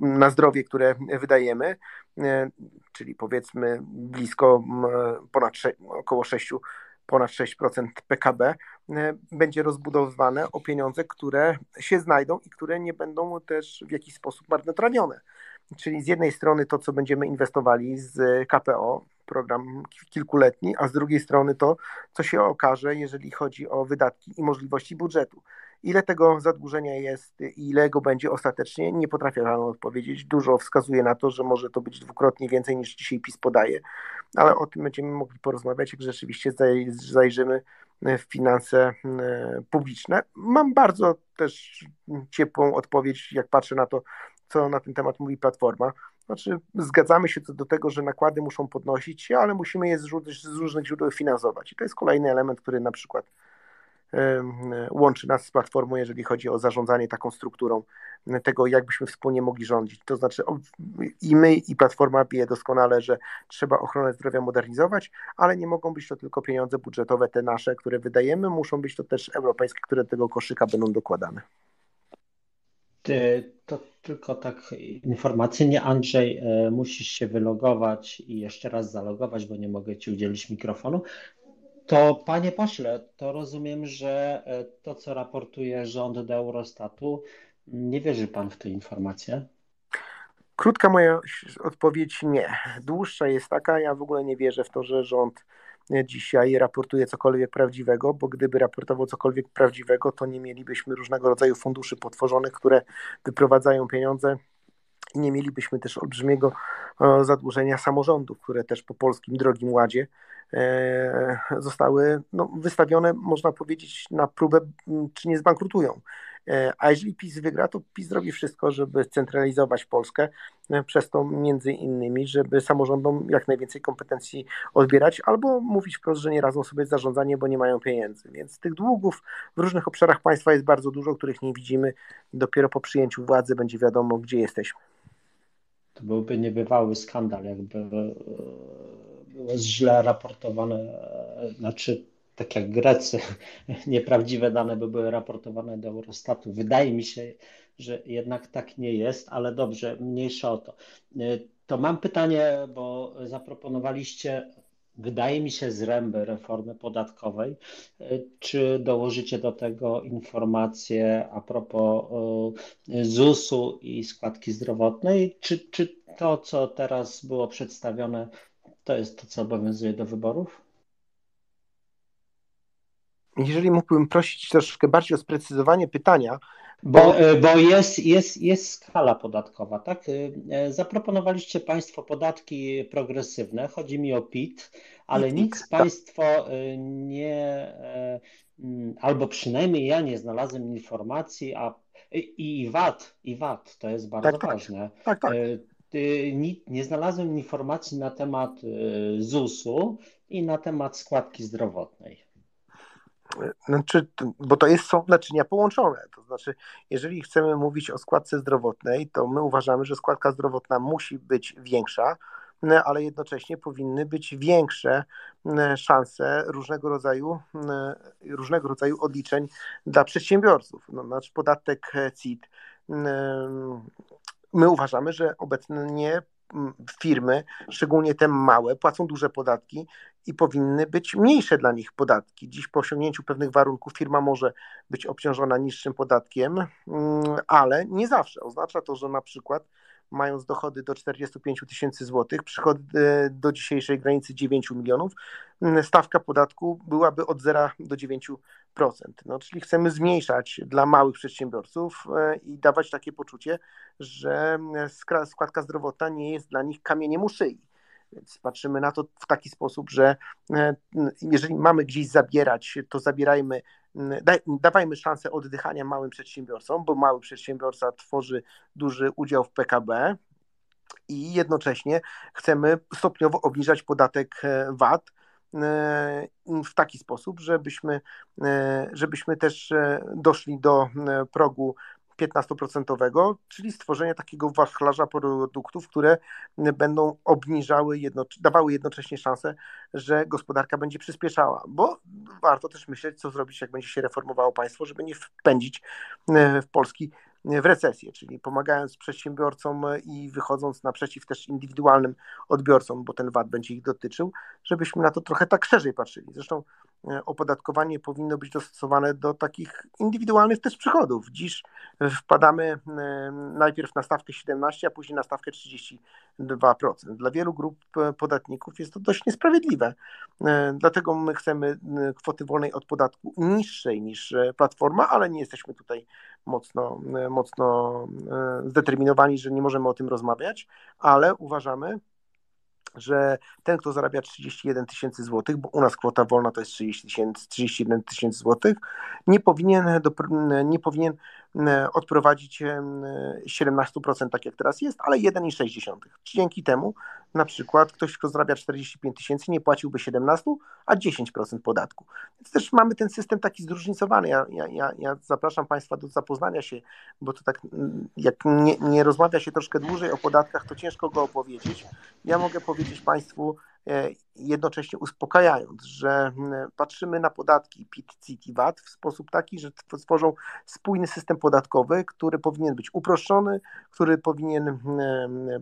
na zdrowie, które wydajemy, czyli powiedzmy blisko ponad 6% PKB, będzie rozbudowywane o pieniądze, które się znajdą i które nie będą też w jakiś sposób marnotrawione. Czyli z jednej strony to, co będziemy inwestowali z KPO, program kilkuletni, a z drugiej strony to, co się okaże, jeżeli chodzi o wydatki i możliwości budżetu. Ile tego zadłużenia jest i ile go będzie ostatecznie, nie potrafię rano odpowiedzieć. Dużo wskazuje na to, że może to być dwukrotnie więcej niż dzisiaj PiS podaje, ale o tym będziemy mogli porozmawiać, jak rzeczywiście zajrzymy w finanse publiczne. Mam bardzo też ciepłą odpowiedź, jak patrzę na to, co na ten temat mówi Platforma. Znaczy zgadzamy się co do tego, że nakłady muszą podnosić się, ale musimy je z różnych źródeł finansować. I to jest kolejny element, który na przykład łączy nas z Platformą, jeżeli chodzi o zarządzanie taką strukturą tego, jakbyśmy wspólnie mogli rządzić. To znaczy i my, i Platforma wie doskonale, że trzeba ochronę zdrowia modernizować, ale nie mogą być to tylko pieniądze budżetowe, te nasze, które wydajemy, muszą być to też europejskie, które do tego koszyka będą dokładane. To tylko tak informacyjnie, Andrzej, musisz się wylogować i jeszcze raz zalogować, bo nie mogę ci udzielić mikrofonu. To panie pośle, to rozumiem, że to, co raportuje rząd do Eurostatu, nie wierzy pan w te informacje? Krótka moja odpowiedź nie. Dłuższa jest taka, ja w ogóle nie wierzę w to, że rząd dzisiaj raportuje cokolwiek prawdziwego, bo gdyby raportował cokolwiek prawdziwego, to nie mielibyśmy różnego rodzaju funduszy potworzonych, które wyprowadzają pieniądze i nie mielibyśmy też olbrzymiego zadłużenia samorządów, które też po polskim drogim ładzie zostały wystawione, można powiedzieć, na próbę, czy nie zbankrutują. A jeżeli PiS wygra, to PiS zrobi wszystko, żeby centralizować Polskę, przez to między innymi, żeby samorządom jak najwięcej kompetencji odbierać, albo mówić wprost, że nie radzą sobie z zarządzaniem, bo nie mają pieniędzy. Więc tych długów w różnych obszarach państwa jest bardzo dużo, których nie widzimy. Dopiero po przyjęciu władzy będzie wiadomo, gdzie jesteśmy. To byłby niebywały skandal, jakby było źle raportowane, tak jak Grecy, nieprawdziwe dane by były raportowane do Eurostatu. Wydaje mi się, że jednak tak nie jest, ale dobrze, mniejsza o to. To mam pytanie, bo zaproponowaliście, wydaje mi się, zręby reformy podatkowej. Czy dołożycie do tego informacje a propos ZUS-u i składki zdrowotnej? Czy to, co teraz było przedstawione, to jest to, co obowiązuje do wyborów? Jeżeli mógłbym prosić troszkę bardziej o sprecyzowanie pytania. Bo jest skala podatkowa, tak? Zaproponowaliście Państwo podatki progresywne, chodzi mi o PIT, ale nic Państwo nie, albo przynajmniej ja nie znalazłem informacji, i VAT, to jest bardzo ważne. Tak. Nie znalazłem informacji na temat ZUS-u i na temat składki zdrowotnej. Bo to są naczynia połączone, to znaczy jeżeli chcemy mówić o składce zdrowotnej, to my uważamy, że składka zdrowotna musi być większa, ale jednocześnie powinny być większe szanse różnego rodzaju odliczeń dla przedsiębiorców. Znaczy podatek CIT, my uważamy, że obecnie firmy, szczególnie te małe, płacą duże podatki i powinny być mniejsze dla nich podatki. Dziś po osiągnięciu pewnych warunków firma może być obciążona niższym podatkiem, ale nie zawsze. Oznacza to, że na przykład mając dochody do 45 000 złotych, przychody do dzisiejszej granicy 9 milionów, stawka podatku byłaby od 0 do 9%. Czyli chcemy zmniejszać dla małych przedsiębiorców i dawać takie poczucie, że składka zdrowotna nie jest dla nich kamieniem u szyi. Więc patrzymy na to w taki sposób, że jeżeli mamy gdzieś zabierać, to zabierajmy, dawajmy szansę oddychania małym przedsiębiorcom, bo mały przedsiębiorca tworzy duży udział w PKB i jednocześnie chcemy stopniowo obniżać podatek VAT w taki sposób, żebyśmy też doszli do progu 15%, czyli stworzenie takiego wachlarza produktów, które będą obniżały, dawały jednocześnie szansę, że gospodarka będzie przyspieszała, bo warto też myśleć, co zrobić, jak będzie się reformowało państwo, żeby nie wpędzić Polski w recesję, czyli pomagając przedsiębiorcom i wychodząc naprzeciw też indywidualnym odbiorcom, bo ten VAT będzie ich dotyczył, żebyśmy na to trochę tak szerzej patrzyli. Zresztą opodatkowanie powinno być dostosowane do takich indywidualnych też przychodów. Dziś wpadamy najpierw na stawkę 17%, a później na stawkę 32%. Dla wielu grup podatników jest to dość niesprawiedliwe. Dlatego my chcemy kwoty wolnej od podatku niższej niż Platforma, ale nie jesteśmy tutaj mocno zdeterminowani, że nie możemy o tym rozmawiać, ale uważamy, że ten, kto zarabia 31 000 złotych, bo u nas kwota wolna to jest 31 000 złotych, nie powinien odprowadzić 17%, tak jak teraz jest, ale 1,6. Dzięki temu na przykład ktoś, kto zarabia 45 000, nie płaciłby 17%, a 10% podatku. Więc też mamy ten system taki zróżnicowany. Ja zapraszam Państwa do zapoznania się, bo to tak jak nie rozmawia się troszkę dłużej o podatkach, to ciężko go opowiedzieć. Ja mogę powiedzieć Państwu, jednocześnie uspokajając, że patrzymy na podatki PIT, CIT i VAT w sposób taki, że tworzą spójny system podatkowy, który powinien być uproszczony,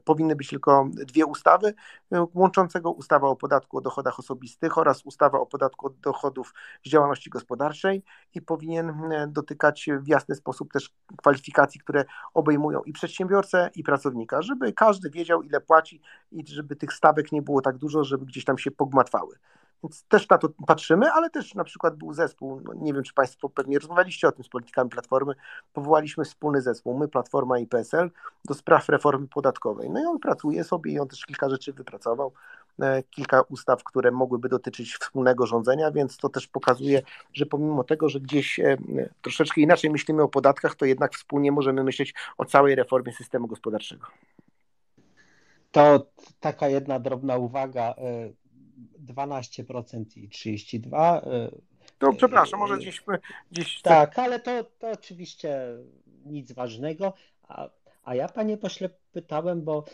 powinny być tylko dwie ustawy łączącego ustawa o podatku od dochodach osobistych oraz ustawa o podatku od dochodów z działalności gospodarczej i powinien dotykać w jasny sposób też kwalifikacji, które obejmują i przedsiębiorcę, i pracownika, żeby każdy wiedział, ile płaci i żeby tych stawek nie było tak dużo, żeby gdzieś tam się pogmatwały. Więc też na to patrzymy, ale też na przykład był zespół, no nie wiem, czy Państwo pewnie rozmawialiście o tym z politykami Platformy, powołaliśmy wspólny zespół, my, Platforma i PSL, do spraw reformy podatkowej. No i on pracuje sobie i on też kilka rzeczy wypracował, kilka ustaw, które mogłyby dotyczyć wspólnego rządzenia, więc to też pokazuje, że pomimo tego, że gdzieś troszeczkę inaczej myślimy o podatkach, to jednak wspólnie możemy myśleć o całej reformie systemu gospodarczego. To taka jedna drobna uwaga, 12% i 32%. No przepraszam, może gdzieś... Tak, ale to oczywiście nic ważnego. A ja, panie pośle, pytałem, bo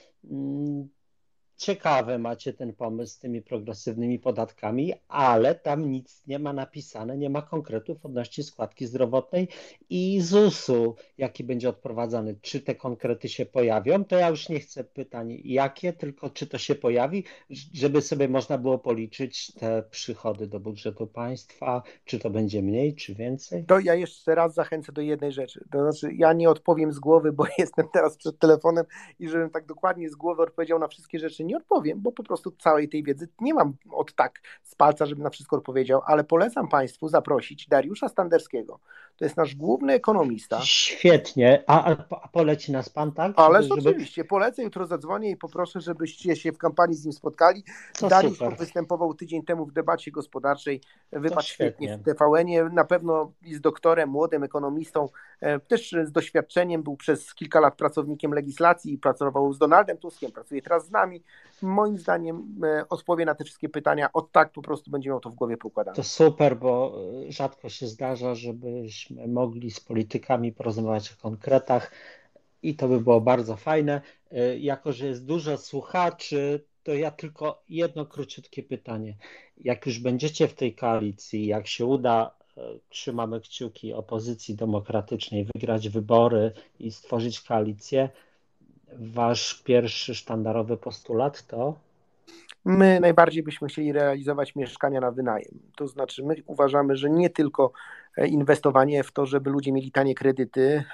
ciekawe macie ten pomysł z tymi progresywnymi podatkami, ale tam nic nie ma napisane, nie ma konkretów odnośnie składki zdrowotnej i ZUS-u, jaki będzie odprowadzany. Czy te konkrety się pojawią? To ja już nie chcę pytań jakie, tylko czy to się pojawi, żeby sobie można było policzyć te przychody do budżetu państwa, czy to będzie mniej, czy więcej? To ja jeszcze raz zachęcę do jednej rzeczy. To znaczy, ja nie odpowiem z głowy, bo jestem teraz przed telefonem i żebym tak dokładnie z głowy odpowiedział na wszystkie rzeczy, nie odpowiem, bo po prostu całej tej wiedzy nie mam od tak z palca, żebym na wszystko odpowiedział, ale polecam Państwu zaprosić Dariusza Sanderskiego. To jest nasz główny ekonomista. Świetnie. A poleci nas Pan, tak? Ależ oczywiście. Polecę, jutro zadzwonię i poproszę, żebyście się w kampanii z nim spotkali. To Dariusz występował tydzień temu w debacie gospodarczej. Wypadł świetnie w TVN-ie. Na pewno jest doktorem, młodym ekonomistą. Też z doświadczeniem. Był przez kilka lat pracownikiem legislacji i pracował z Donaldem Tuskiem. Pracuje teraz z nami. Moim zdaniem odpowie na te wszystkie pytania. Od tak po prostu będzie miał to w głowie poukładane. To super, bo rzadko się zdarza, żebyśmy mogli z politykami porozmawiać o konkretach i to by było bardzo fajne. Jako że jest dużo słuchaczy, to ja tylko jedno króciutkie pytanie. Jak już będziecie w tej koalicji, jak się uda, trzymamy kciuki opozycji demokratycznej, wygrać wybory i stworzyć koalicję, wasz pierwszy sztandarowy postulat to? My najbardziej byśmy chcieli realizować mieszkania na wynajem. To znaczy my uważamy, że nie tylko inwestowanie w to, żeby ludzie mieli tanie kredyty,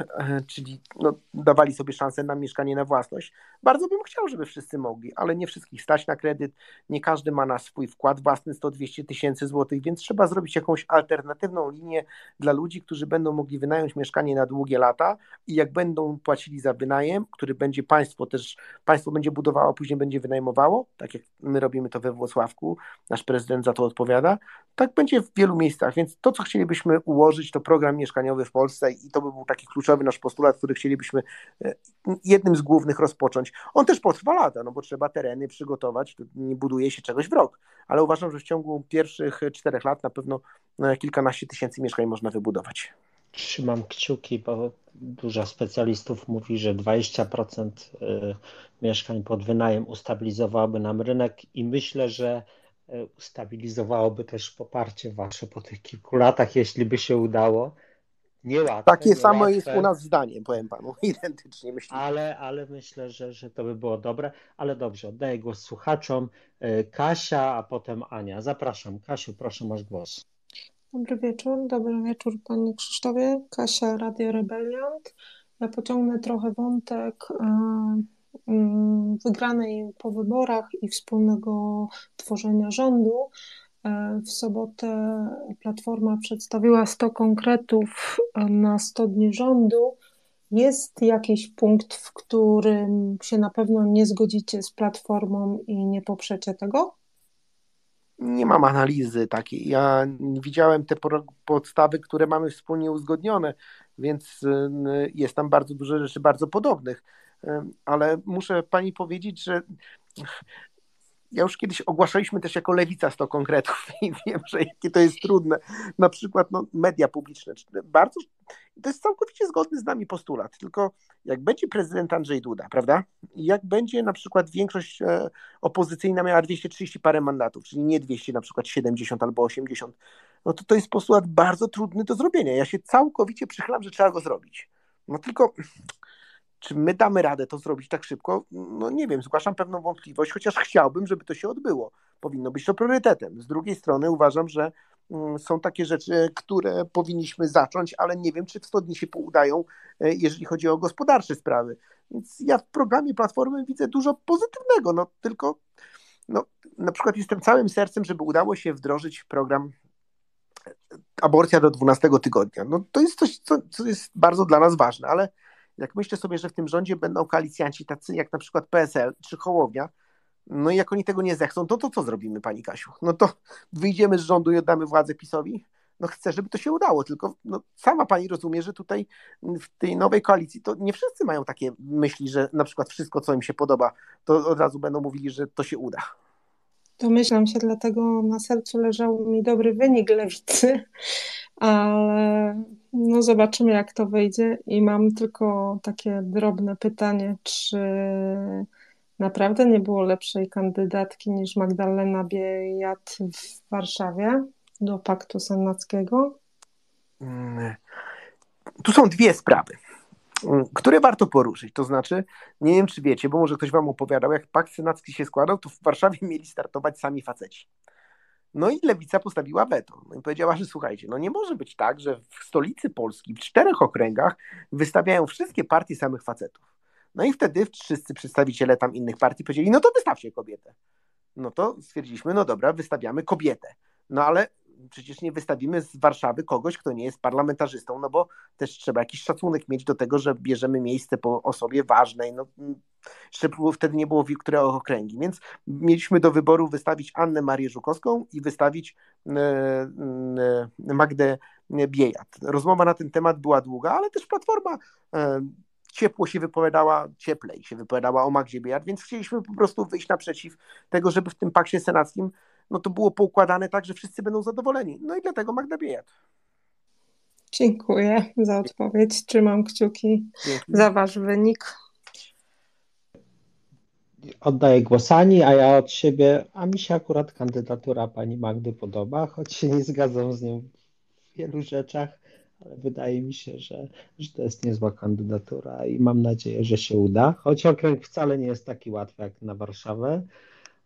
czyli no, dawali sobie szansę na mieszkanie na własność. Bardzo bym chciał, żeby wszyscy mogli, ale nie wszystkich stać na kredyt. Nie każdy ma na swój wkład własny 100-200 tysięcy złotych, więc trzeba zrobić jakąś alternatywną linię dla ludzi, którzy będą mogli wynająć mieszkanie na długie lata i jak będą płacili za wynajem, który będzie państwo będzie budowało, później będzie wynajmowało, tak jak my robimy to we Włocławku, nasz prezydent za to odpowiada, tak będzie w wielu miejscach, więc to, co chcielibyśmy ułożyć, to program mieszkaniowy w Polsce i to by był taki kluczowy nasz postulat, który chcielibyśmy jednym z głównych rozpocząć. On też potrwa lata, no bo trzeba tereny przygotować, to nie buduje się czegoś w rok, ale uważam, że w ciągu pierwszych 4 lat na pewno kilkanaście tysięcy mieszkań można wybudować. Trzymam kciuki, bo dużo specjalistów mówi, że 20% mieszkań pod wynajem ustabilizowałoby nam rynek i myślę, że ustabilizowałoby też poparcie wasze po tych kilku latach, jeśli by się udało. Niełatwe. Takie samo jest u nas zdanie, powiem panu, identycznie myślę. Ale myślę, że to by było dobre. Ale dobrze, oddaję głos słuchaczom. Kasia, a potem Ania. Zapraszam. Kasiu, proszę, masz głos. Dobry wieczór panie Krzysztofie. Kasia, Radio Rebeliant. Ja pociągnę trochę wątek wygranej po wyborach i wspólnego tworzenia rządu. W sobotę Platforma przedstawiła 100 konkretów na 100 dni rządu. Jest jakiś punkt, w którym się na pewno nie zgodzicie z Platformą i nie poprzecie tego? Nie mam analizy takiej. Ja widziałem te podstawy, które mamy wspólnie uzgodnione, więc jest tam bardzo dużo rzeczy bardzo podobnych. Ale muszę pani powiedzieć, że ja już kiedyś ogłaszaliśmy też jako Lewica 100 konkretów i wiem, że jakie to jest trudne. Na przykład no, media publiczne. Bardzo, to jest całkowicie zgodny z nami postulat, tylko jak będzie prezydent Andrzej Duda, prawda? Jak będzie na przykład większość opozycyjna miała 230 parę mandatów, czyli nie 200, na przykład 70 albo 80, no to jest postulat bardzo trudny do zrobienia. Ja się całkowicie przychylam, że trzeba go zrobić. No tylko... Czy my damy radę to zrobić tak szybko? No nie wiem, zgłaszam pewną wątpliwość, chociaż chciałbym, żeby to się odbyło. Powinno być to priorytetem. Z drugiej strony uważam, że są takie rzeczy, które powinniśmy zacząć, ale nie wiem, czy w 100 dni się udają, jeżeli chodzi o gospodarcze sprawy. Więc ja w programie Platformy widzę dużo pozytywnego, no tylko No, na przykład jestem całym sercem, żeby udało się wdrożyć program aborcja do 12 tygodnia. No, to jest coś, co jest bardzo dla nas ważne, ale jak myślę sobie, że w tym rządzie będą koalicjanci tacy jak na przykład PSL czy Hołownia, no i jak oni tego nie zechcą, to co zrobimy, pani Kasiu? No to wyjdziemy z rządu i oddamy władzę PiS-owi? No chcę, żeby to się udało, tylko no, sama pani rozumie, że tutaj w tej nowej koalicji to nie wszyscy mają takie myśli, że na przykład wszystko, co im się podoba, to od razu będą mówili, że to się uda. Domyślam się, dlatego na sercu leżał mi dobry wynik lewicy, ale no zobaczymy, jak to wyjdzie i mam tylko takie drobne pytanie, czy naprawdę nie było lepszej kandydatki niż Magdalena Biejat w Warszawie do paktu senackiego? Tu są dwie sprawy, które warto poruszyć. To znaczy, nie wiem czy wiecie, bo może ktoś wam opowiadał, jak pakt senacki się składał, to w Warszawie mieli startować sami faceci. No i Lewica postawiła weto. No i powiedziała, że słuchajcie, no nie może być tak, że w stolicy Polski, w 4 okręgach wystawiają wszystkie partie samych facetów. No i wtedy wszyscy przedstawiciele tam innych partii powiedzieli, no to wystawcie kobietę. No to stwierdziliśmy, no dobra, wystawiamy kobietę. No ale przecież nie wystawimy z Warszawy kogoś, kto nie jest parlamentarzystą, no bo też trzeba jakiś szacunek mieć do tego, że bierzemy miejsce po osobie ważnej. No, jeszcze wtedy nie było które okręgi, więc mieliśmy do wyboru wystawić Annę Marię Żukowską i wystawić Magdę Biejat. Rozmowa na ten temat była długa, ale też Platforma cieplej się wypowiadała o Magdzie Biejat, więc chcieliśmy po prostu wyjść naprzeciw tego, żeby w tym pakcie senackim no to było poukładane tak, że wszyscy będą zadowoleni. No i dlatego Magda Biejat. Dziękuję za odpowiedź. Trzymam kciuki za wasz wynik. Oddaję głos Ani, a ja od siebie. A mi się akurat kandydatura pani Magdy podoba, choć się nie zgadzam z nią w wielu rzeczach, ale wydaje mi się, że to jest niezła kandydatura i mam nadzieję, że się uda. Choć okręg wcale nie jest taki łatwy jak na Warszawę,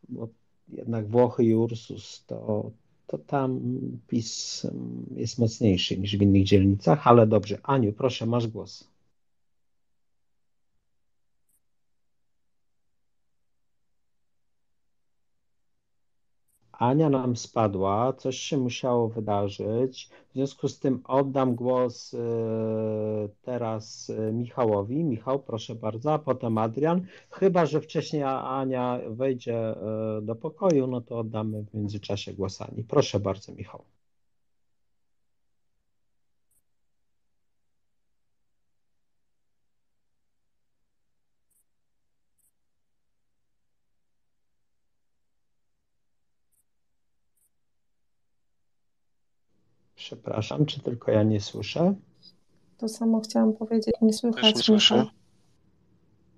bo jednak Włochy i Ursus, to tam PiS jest mocniejszy niż w innych dzielnicach, ale dobrze. Aniu, proszę, masz głos. Ania nam spadła, coś się musiało wydarzyć, w związku z tym oddam głos teraz Michałowi. Michał, proszę bardzo, a potem Adrian. Chyba że wcześniej Ania wejdzie do pokoju, no to oddamy w międzyczasie głos Ani. Proszę bardzo, Michał. Przepraszam, czy tylko ja nie słyszę? To samo chciałam powiedzieć, nie słychać Michał.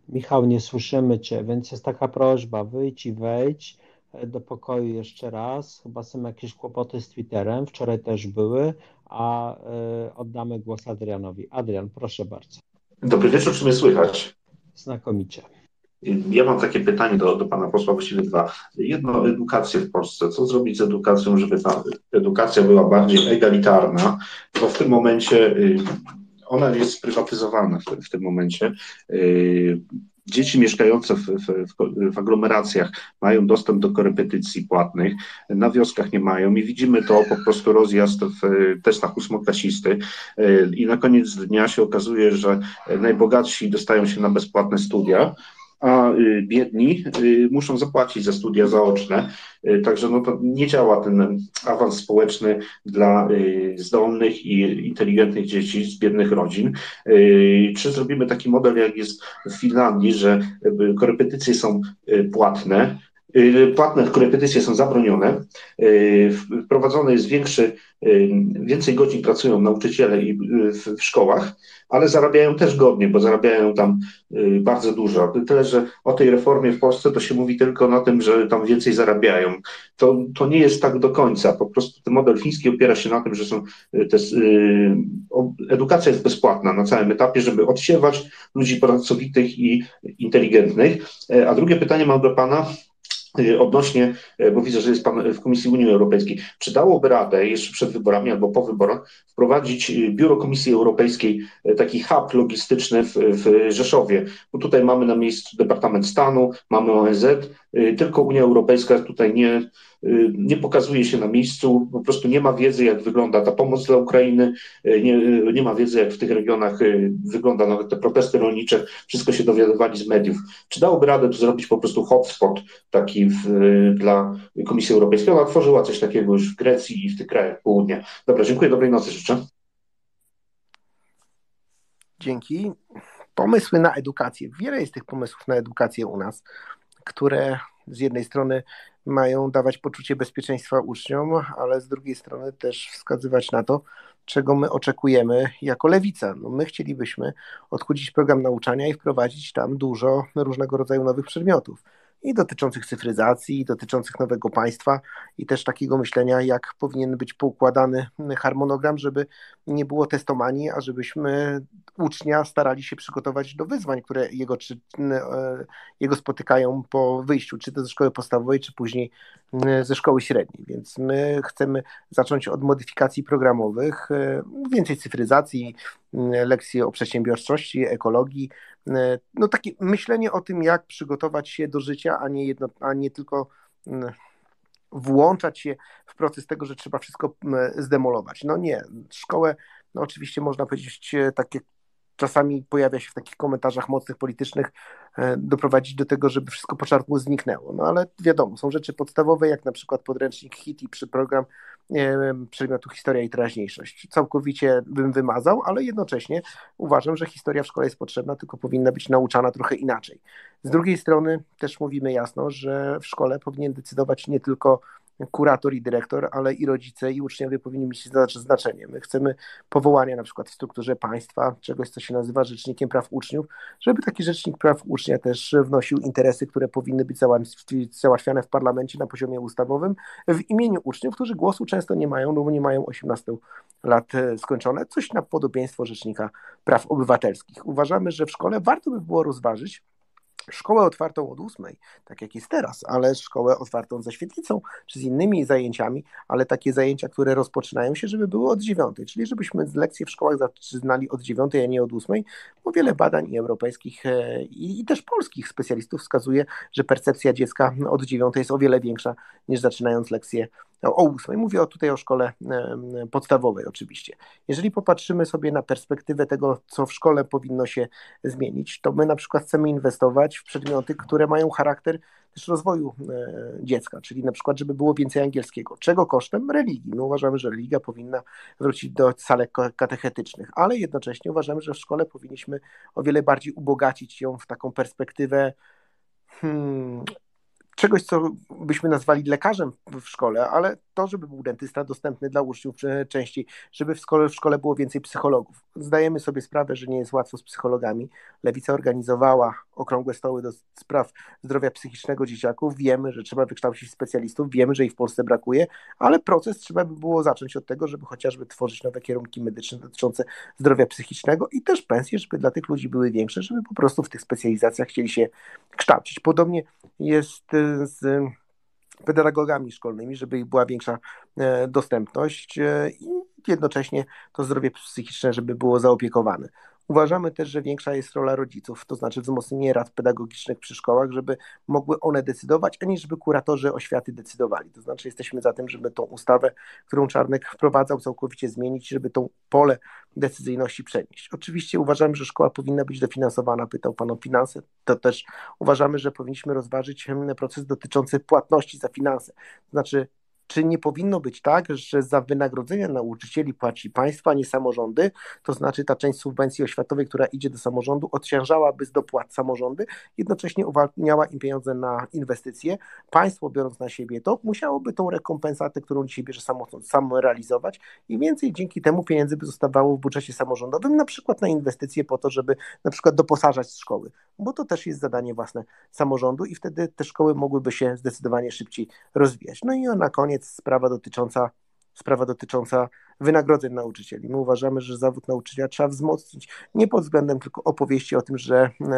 Michał, nie słyszymy Cię, więc jest taka prośba, wyjdź i wejdź do pokoju jeszcze raz. Chyba są jakieś kłopoty z Twitterem, wczoraj też były, a oddamy głos Adrianowi. Adrian, proszę bardzo. Dobry wieczór, czy mnie słychać? Znakomicie. Ja mam takie pytanie do pana posła, właściwie dwa. Jedno, edukację w Polsce. Co zrobić z edukacją, żeby ta edukacja była bardziej egalitarna, bo w tym momencie ona jest sprywatyzowana w tym momencie. Dzieci mieszkające w aglomeracjach mają dostęp do korepetycji płatnych, na wioskach nie mają i widzimy to po prostu rozjazd w testach ósmoklasisty i na koniec dnia się okazuje, że najbogatsi dostają się na bezpłatne studia, a biedni muszą zapłacić za studia zaoczne. Także no to nie działa ten awans społeczny dla zdolnych i inteligentnych dzieci z biednych rodzin. Czy zrobimy taki model, jak jest w Finlandii, że korepetycje są płatne korepetycje są zabronione, wprowadzone jest więcej godzin pracują nauczyciele w szkołach, ale zarabiają też godnie, bo zarabiają tam bardzo dużo. Tyle, że o tej reformie w Polsce to się mówi tylko na tym, że tam więcej zarabiają. To nie jest tak do końca. Po prostu ten model fiński opiera się na tym, że edukacja jest bezpłatna na całym etapie, żeby odsiewać ludzi pracowitych i inteligentnych. A drugie pytanie mam do pana. Odnośnie, bo widzę, że jest pan w Komisji Unii Europejskiej, czy dałoby radę jeszcze przed wyborami albo po wyborach wprowadzić biuro Komisji Europejskiej, taki hub logistyczny w Rzeszowie, bo tutaj mamy na miejscu Departament Stanu, mamy ONZ, Tylko Unia Europejska tutaj nie pokazuje się na miejscu, po prostu nie ma wiedzy, jak wygląda ta pomoc dla Ukrainy, nie ma wiedzy, jak w tych regionach wygląda nawet te protesty rolnicze, wszystko się dowiadywali z mediów. Czy dałoby radę tu zrobić po prostu hotspot taki dla Komisji Europejskiej? Ona tworzyła coś takiego już w Grecji i w tych krajach południa. Dobra, dziękuję, dobrej nocy życzę. Dzięki. Pomysły na edukację. Wiele jest tych pomysłów na edukację u nas, które z jednej strony mają dawać poczucie bezpieczeństwa uczniom, ale z drugiej strony też wskazywać na to, czego my oczekujemy jako lewica. No my chcielibyśmy odchudzić program nauczania i wprowadzić tam dużo różnego rodzaju nowych przedmiotów i dotyczących cyfryzacji, i dotyczących nowego państwa i też takiego myślenia, jak powinien być poukładany harmonogram, żeby nie było testomanii, a żebyśmy ucznia starali się przygotować do wyzwań, które jego spotykają po wyjściu, czy to ze szkoły podstawowej, czy później ze szkoły średniej. Więc my chcemy zacząć od modyfikacji programowych, więcej cyfryzacji, lekcje o przedsiębiorczości, ekologii, no takie myślenie o tym, jak przygotować się do życia, a nie tylko włączać się w proces tego, że trzeba wszystko zdemolować. No nie, szkołę, no oczywiście można powiedzieć, takie czasami pojawia się w takich komentarzach mocnych, politycznych, doprowadzić do tego, żeby wszystko po czarnku zniknęło. No ale wiadomo, są rzeczy podstawowe, jak na przykład podręcznik HIT i program przedmiotu Historia i Teraźniejszość. Całkowicie bym wymazał, ale jednocześnie uważam, że historia w szkole jest potrzebna, tylko powinna być nauczana trochę inaczej. Z drugiej strony też mówimy jasno, że w szkole powinien decydować nie tylko kurator i dyrektor, ale i rodzice, i uczniowie powinni mieć znaczenie. My chcemy powołania na przykład w strukturze państwa czegoś, co się nazywa Rzecznikiem Praw Uczniów, żeby taki Rzecznik Praw Ucznia też wnosił interesy, które powinny być załatwiane w parlamencie na poziomie ustawowym w imieniu uczniów, którzy głosu często nie mają, no bo nie mają 18 lat skończone, coś na podobieństwo Rzecznika Praw Obywatelskich. Uważamy, że w szkole warto by było rozważyć szkołę otwartą od 8, tak jak jest teraz, ale szkołę otwartą ze świetlicą czy z innymi zajęciami, ale takie zajęcia, które rozpoczynają się, żeby były od 9, czyli żebyśmy lekcje w szkołach zaczynali od 9, a nie od 8, bo wiele badań i europejskich i też polskich specjalistów wskazuje, że percepcja dziecka od 9 jest o wiele większa niż zaczynając lekcje o 8. Mówię tutaj o szkole podstawowej oczywiście. Jeżeli popatrzymy sobie na perspektywę tego, co w szkole powinno się zmienić, to my na przykład chcemy inwestować w przedmioty, które mają charakter też rozwoju dziecka, czyli na przykład, żeby było więcej angielskiego. Czego kosztem? Religii. My uważamy, że religia powinna wrócić do salek katechetycznych, ale jednocześnie uważamy, że w szkole powinniśmy o wiele bardziej ubogacić ją w taką perspektywę czegoś, co byśmy nazwali lekarzem w szkole, ale to, żeby był dentysta dostępny dla uczniów częściej, żeby w szkole było więcej psychologów. Zdajemy sobie sprawę, że nie jest łatwo z psychologami. Lewica organizowała okrągłe stoły do spraw zdrowia psychicznego dzieciaków. Wiemy, że trzeba wykształcić specjalistów, wiemy, że ich w Polsce brakuje, ale proces trzeba by było zacząć od tego, żeby chociażby tworzyć nowe kierunki medyczne dotyczące zdrowia psychicznego i też pensje, żeby dla tych ludzi były większe, żeby po prostu w tych specjalizacjach chcieli się kształcić. Podobnie jest z pedagogami szkolnymi, żeby była większa dostępność i jednocześnie to zdrowie psychiczne, żeby było zaopiekowane. Uważamy też, że większa jest rola rodziców, to znaczy wzmocnienie rad pedagogicznych przy szkołach, żeby mogły one decydować, a nie żeby kuratorzy oświaty decydowali. To znaczy jesteśmy za tym, żeby tą ustawę, którą Czarnek wprowadzał, całkowicie zmienić, żeby to pole decyzyjności przenieść. Oczywiście uważamy, że szkoła powinna być dofinansowana, pytał Pan o finanse, to też uważamy, że powinniśmy rozważyć proces dotyczący płatności za finanse, to znaczy czy nie powinno być tak, że za wynagrodzenia nauczycieli płaci państwo, a nie samorządy, to znaczy ta część subwencji oświatowej, która idzie do samorządu, odciążałaby z dopłat samorządy, jednocześnie uwalniała im pieniądze na inwestycje. Państwo, biorąc na siebie to, musiałoby tą rekompensatę, którą dzisiaj bierze samorząd, samo realizować i więcej dzięki temu pieniędzy by zostawało w budżecie samorządowym, na przykład na inwestycje po to, żeby na przykład doposażać szkoły, bo to też jest zadanie własne samorządu i wtedy te szkoły mogłyby się zdecydowanie szybciej rozwijać. No i na koniec sprawa dotycząca wynagrodzeń nauczycieli. My uważamy, że zawód nauczyciela trzeba wzmocnić nie pod względem tylko opowieści o tym,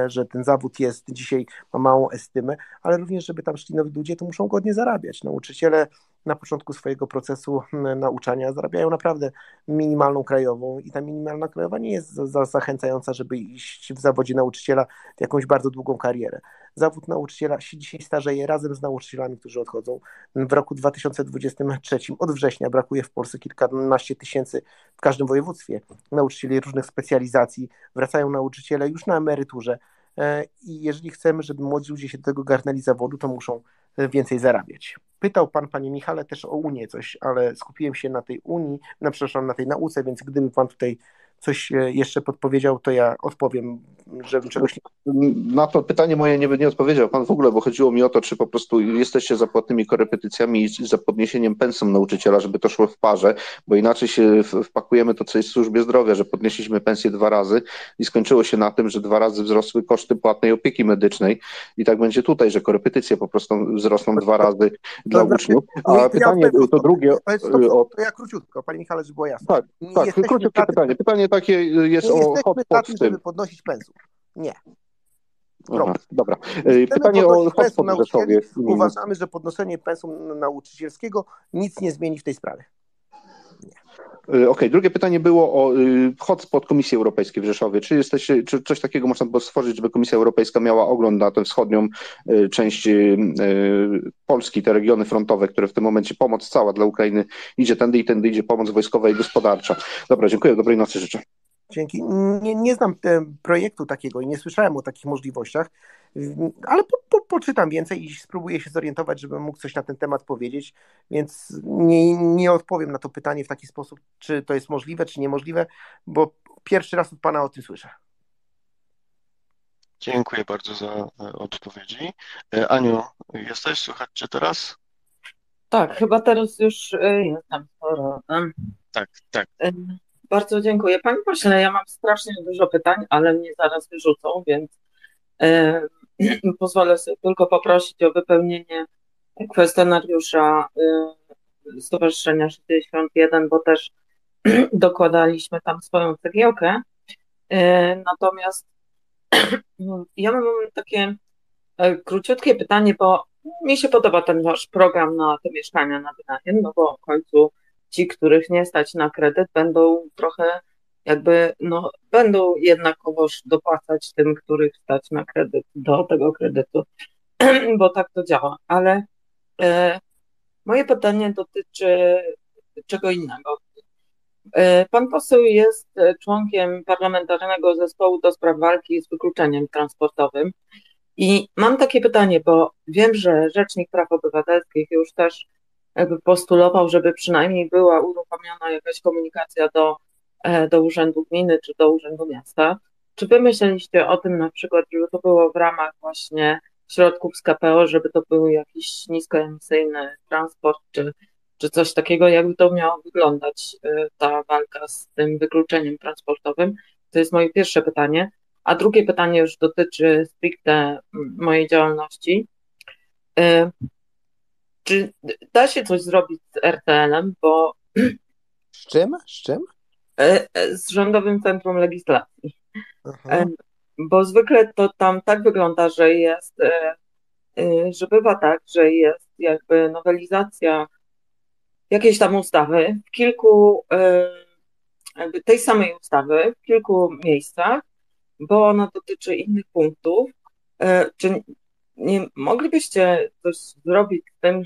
że ten zawód jest dzisiaj ma małą estymę, ale również, żeby tam szli nowi ludzie, to muszą godnie zarabiać. Nauczyciele na początku swojego procesu nauczania zarabiają naprawdę minimalną krajową i ta minimalna krajowa nie jest zachęcająca, żeby iść w zawodzie nauczyciela w jakąś bardzo długą karierę. Zawód nauczyciela się dzisiaj starzeje razem z nauczycielami, którzy odchodzą. W roku 2023 od września brakuje w Polsce kilkanaście tysięcy w każdym województwie nauczycieli różnych specjalizacji. Wracają nauczyciele już na emeryturze i jeżeli chcemy, żeby młodzi ludzie się do tego garnęli zawodu, to muszą więcej zarabiać. Pytał pan, panie Michale, też o Unię coś, ale skupiłem się na tej Unii, na tej nauce, więc gdyby pan tutaj coś jeszcze podpowiedział, to ja odpowiem, żebym czegoś nie... Na to pytanie moje nie odpowiedział pan w ogóle, bo chodziło mi o to, czy po prostu jesteście za płatnymi korepetycjami i za podniesieniem pensum nauczyciela, żeby to szło w parze, bo inaczej się wpakujemy to, co jest w służbie zdrowia, że podnieśliśmy pensję 2 razy i skończyło się na tym, że 2 razy wzrosły koszty płatnej opieki medycznej i tak będzie tutaj, że korepetycje po prostu wzrosną 2 razy dla uczniów. A pytanie to drugie... To ja króciutko, panie Michale, żeby było jasne. Tak, króciutko pytanie. Pytanie takie jest nie o hot pot tym. Żeby podnosić pensum. Nie. Aha, dobra. Pytanie o hot pot Rzeszowie. Uważamy, że podnoszenie pensum nauczycielskiego nic nie zmieni w tej sprawie. Okej, drugie pytanie było o hotspot Komisji Europejskiej w Rzeszowie. Czy coś takiego można było stworzyć, żeby Komisja Europejska miała ogląd na tę wschodnią część Polski, te regiony frontowe, które w tym momencie pomoc cała dla Ukrainy idzie tędy i tędy idzie pomoc wojskowa i gospodarcza. Dobra, dziękuję, dobrej nocy życzę. Dzięki. Nie znam projektu takiego i nie słyszałem o takich możliwościach, ale poczytam więcej i spróbuję się zorientować, żebym mógł coś na ten temat powiedzieć, więc nie odpowiem na to pytanie w taki sposób, czy to jest możliwe, czy niemożliwe, bo pierwszy raz od pana o tym słyszę. Dziękuję bardzo za odpowiedzi. Aniu, jesteś? Słychać cię teraz? Tak, chyba teraz już jestem. Tak. Bardzo dziękuję. Panie pośle, ja mam strasznie dużo pytań, ale mnie zaraz wyrzucą, więc pozwolę sobie tylko poprosić o wypełnienie kwestionariusza Stowarzyszenia 61, bo też dokładaliśmy tam swoją cegiełkę. Natomiast ja mam takie króciutkie pytanie, bo mi się podoba ten wasz program na te mieszkania na wynajem, no bo w końcu ci, których nie stać na kredyt, będą trochę jakby, no będą jednakowoż dopłacać tym, których stać na kredyt, do tego kredytu, bo tak to działa. Ale moje pytanie dotyczy czego innego. Pan poseł jest członkiem Parlamentarnego Zespołu do Spraw Walki z Wykluczeniem Transportowym i mam takie pytanie, bo wiem, że Rzecznik Praw Obywatelskich już też jakby postulował, żeby przynajmniej była uruchomiona jakaś komunikacja do Urzędu Gminy czy do Urzędu Miasta. Czy wy myśleliście o tym na przykład, żeby to było w ramach właśnie środków z KPO, żeby to był jakiś niskoemisyjny transport czy coś takiego, jakby to miało wyglądać ta walka z tym wykluczeniem transportowym? To jest moje pierwsze pytanie. A drugie pytanie już dotyczy stricte mojej działalności. Czy da się coś zrobić z RTL-em, bo... Z czym? Z czym? Z Rządowym Centrum Legislacji. Aha. Bo zwykle to tam tak wygląda, że jest, że bywa tak, że jest jakby nowelizacja jakiejś tam ustawy, w kilku, jakby tej samej ustawy, w kilku miejscach, bo ona dotyczy innych punktów, czy... Nie moglibyście coś zrobić z tym,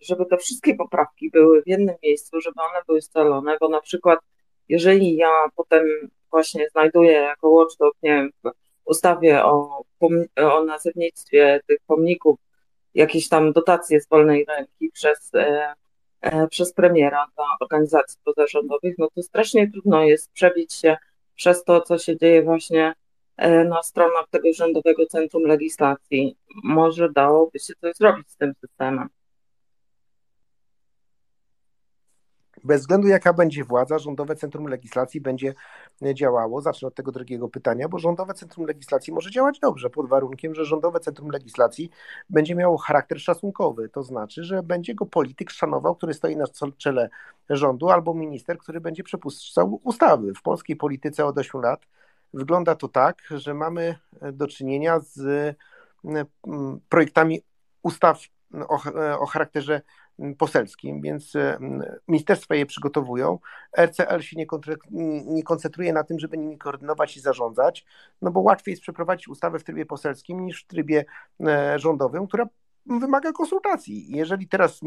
żeby te wszystkie poprawki były w jednym miejscu, żeby one były scalone, bo na przykład jeżeli ja potem właśnie znajduję jako watchdog, nie wiem, w ustawie o nazewnictwie tych pomników jakieś tam dotacje z wolnej ręki przez premiera dla organizacji pozarządowych, no to strasznie trudno jest przebić się przez to, co się dzieje właśnie na stronach tego Rządowego Centrum Legislacji. Może dałoby się coś zrobić z tym systemem. Bez względu jaka będzie władza, Rządowe Centrum Legislacji będzie działało. Zacznę od tego drugiego pytania, bo Rządowe Centrum Legislacji może działać dobrze, pod warunkiem, że Rządowe Centrum Legislacji będzie miało charakter szacunkowy, to znaczy, że będzie go polityk szanował, który stoi na czele rządu, albo minister, który będzie przepuszczał ustawy. W polskiej polityce od 8 lat wygląda to tak, że mamy do czynienia z projektami ustaw o charakterze poselskim, więc ministerstwa je przygotowują. RCL się nie koncentruje na tym, żeby nimi koordynować i zarządzać, no bo łatwiej jest przeprowadzić ustawę w trybie poselskim niż w trybie rządowym, która wymaga konsultacji. Jeżeli teraz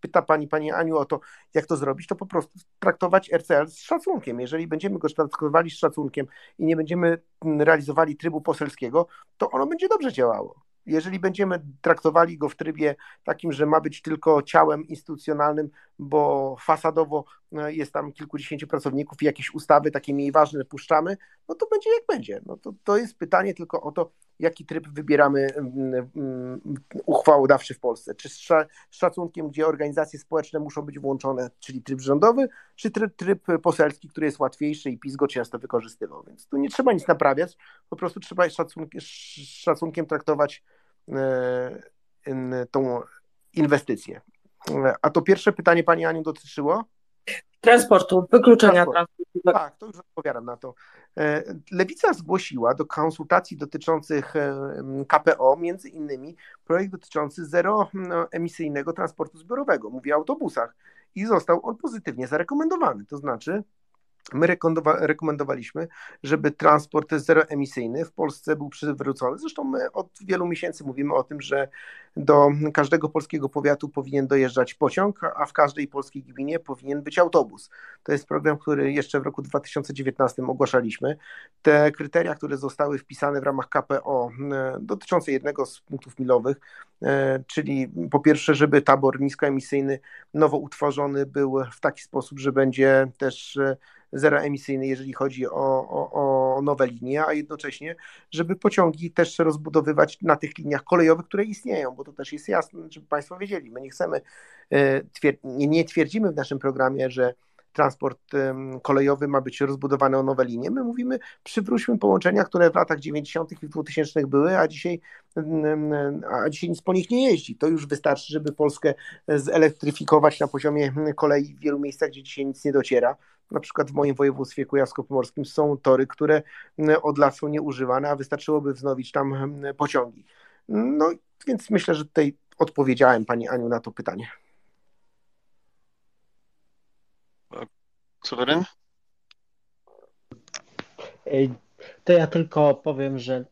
pyta pani Aniu o to, jak to zrobić, to po prostu traktować RCL z szacunkiem. Jeżeli będziemy go traktowali z szacunkiem i nie będziemy realizowali trybu poselskiego, to ono będzie dobrze działało. Jeżeli będziemy traktowali go w trybie takim, że ma być tylko ciałem instytucjonalnym, bo fasadowo jest tam kilkudziesięciu pracowników i jakieś ustawy takie mniej ważne puszczamy, no to będzie jak będzie. No to jest pytanie tylko o to, jaki tryb wybieramy uchwałodawczy w Polsce. Czy z szacunkiem, gdzie organizacje społeczne muszą być włączone, czyli tryb rządowy, czy tryb poselski, który jest łatwiejszy i PiS go często wykorzystywał. Więc tu nie trzeba nic naprawiać, po prostu trzeba z szacunkiem traktować tą inwestycję. A to pierwsze pytanie pani Aniu dotyczyło? Transportu, wykluczenia transportu. Tak, to już odpowiadam na to. Lewica zgłosiła do konsultacji dotyczących KPO między innymi projekt dotyczący zeroemisyjnego transportu zbiorowego, mówię o autobusach, i został on pozytywnie zarekomendowany, to znaczy my rekomendowaliśmy, żeby transport zeroemisyjny w Polsce był przywrócony. Zresztą my od wielu miesięcy mówimy o tym, że do każdego polskiego powiatu powinien dojeżdżać pociąg, a w każdej polskiej gminie powinien być autobus. To jest program, który jeszcze w roku 2019 ogłaszaliśmy. Te kryteria, które zostały wpisane w ramach KPO dotyczące jednego z punktów milowych, czyli po pierwsze, żeby tabor niskoemisyjny nowo utworzony był w taki sposób, że będzie też zeroemisyjny, jeżeli chodzi o nowe linie, a jednocześnie, żeby pociągi też rozbudowywać na tych liniach kolejowych, które istnieją, bo to też jest jasne, żeby Państwo wiedzieli. My nie chcemy, nie twierdzimy w naszym programie, że transport kolejowy ma być rozbudowany o nowe linie. My mówimy, przywróćmy połączenia, które w latach 90. i 2000. były, a dzisiaj nic po nich nie jeździ. To już wystarczy, żeby Polskę zelektryfikować na poziomie kolei w wielu miejscach, gdzie dzisiaj nic nie dociera. Na przykład w moim województwie kujawsko-pomorskim są tory, które od lat są nieużywane, a wystarczyłoby wznowić tam pociągi. No więc myślę, że tutaj odpowiedziałem pani Aniu na to pytanie. Suweryn? To ja tylko powiem, że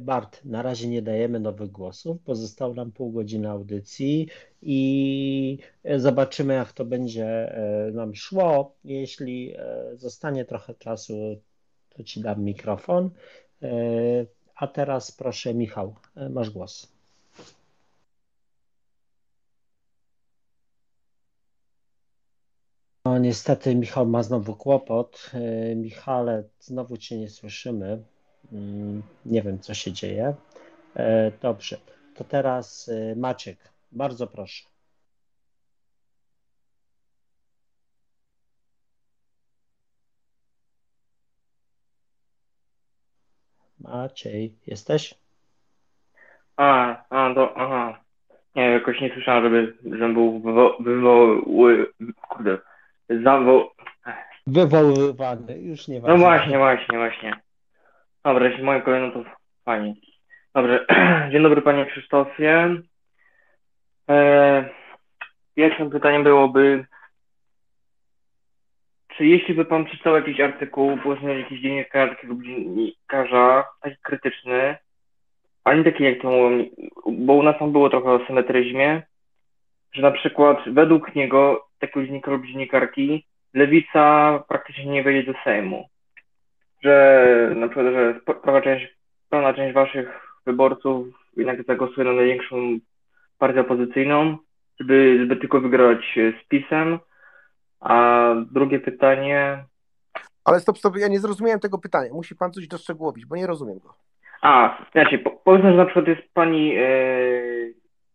Bart, na razie nie dajemy nowych głosów, pozostało nam pół godziny audycji i zobaczymy, jak to będzie nam szło. Jeśli zostanie trochę czasu, to Ci dam mikrofon. A teraz proszę, Michał, masz głos. No niestety Michał ma znowu kłopot. Michale, znowu Cię nie słyszymy. Nie wiem, co się dzieje. Dobrze, to teraz Maciek, bardzo proszę. Maciej, jesteś? Aha. Nie, jakoś nie słyszałem, żeby był wywoływany, już nie ważne. No właśnie. Dobra, jeśli moim kolejną to fajnie. Dobrze, dzień dobry panie Krzysztofie. Pierwszym pytaniem byłoby, czy jeśli by pan przeczytał jakiś artykuł, powiedzmy jakiś dziennikarki lub dziennikarza, taki krytyczny, a nie taki jak to mówią, bo u nas tam było trochę o symetryzmie, że na przykład według niego, takiego dziennika lub dziennikarki, Lewica praktycznie nie wejdzie do Sejmu. Że na przykład, że pełna część waszych wyborców jednak zagłosuje na największą partię opozycyjną, żeby tylko wygrać z PiS-em. A drugie pytanie... Ale stop, ja nie zrozumiałem tego pytania. Musi pan coś doszczegółowić, bo nie rozumiem go. Znaczy, powiedzmy, że na przykład jest pani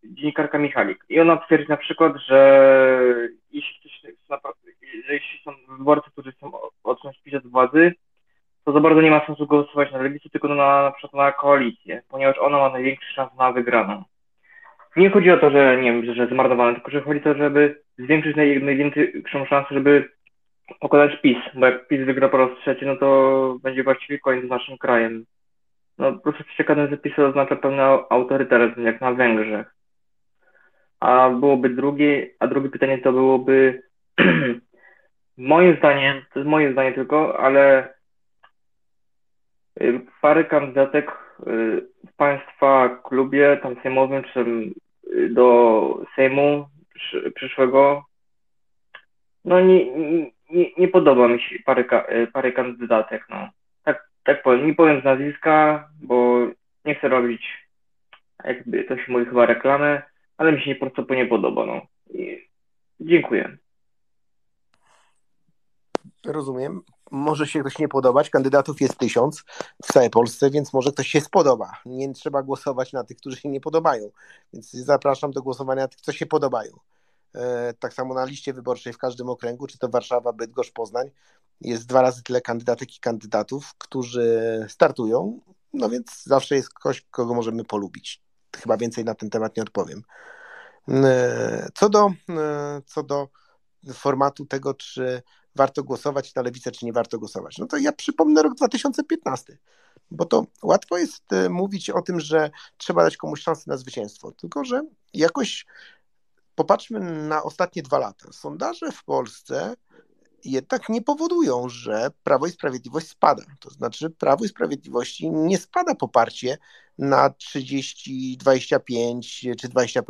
dziennikarka Michalik i ona twierdzi na przykład, że jeśli są wyborcy, którzy chcą odsunąć PiS od władzy, to za bardzo nie ma sensu głosować na Lewicę, tylko na przykład na koalicję, ponieważ ona ma największy szans na wygraną. Nie chodzi o to, że nie wiem, że zmarnowane, tylko że chodzi o to, żeby zwiększyć największą szansę, żeby pokonać PiS, bo jak PiS wygra po raz trzeci, no to będzie właściwie koniec z naszym krajem. No po prostu przeciekadne zapisy oznacza pewien autorytaryzm, jak na Węgrzech. a byłoby drugie, a drugie pytanie to byłoby moim zdaniem, to jest moje zdanie tylko, ale parę kandydatek w państwa klubie, tam sejmowym, czy do Sejmu przyszłego, no nie podoba mi się parę kandydatek, no. Tak powiem, nie powiem z nazwiska, bo nie chcę robić, jakby to się mówi, chyba reklamy, ale mi się po prostu nie podoba, no. I dziękuję. Rozumiem. Może się ktoś nie podobać, kandydatów jest 1000 w całej Polsce, więc może ktoś się spodoba. Nie trzeba głosować na tych, którzy się nie podobają, więc zapraszam do głosowania na tych, co się podobają. Tak samo na liście wyborczej w każdym okręgu, czy to Warszawa, Bydgoszcz, Poznań, jest 2 razy tyle kandydatek i kandydatów, którzy startują, no więc zawsze jest ktoś, kogo możemy polubić. Chyba więcej na ten temat nie odpowiem. Co do formatu tego, czy warto głosować na Lewicę, czy nie warto głosować. No to ja przypomnę rok 2015, bo to łatwo jest mówić o tym, że trzeba dać komuś szansę na zwycięstwo, tylko że jakoś popatrzmy na ostatnie 2 lata. Sondaże w Polsce jednak nie powodują, że Prawo i Sprawiedliwość spada. To znaczy Prawo i Sprawiedliwości nie spada poparcie na 30, 25 czy 20%.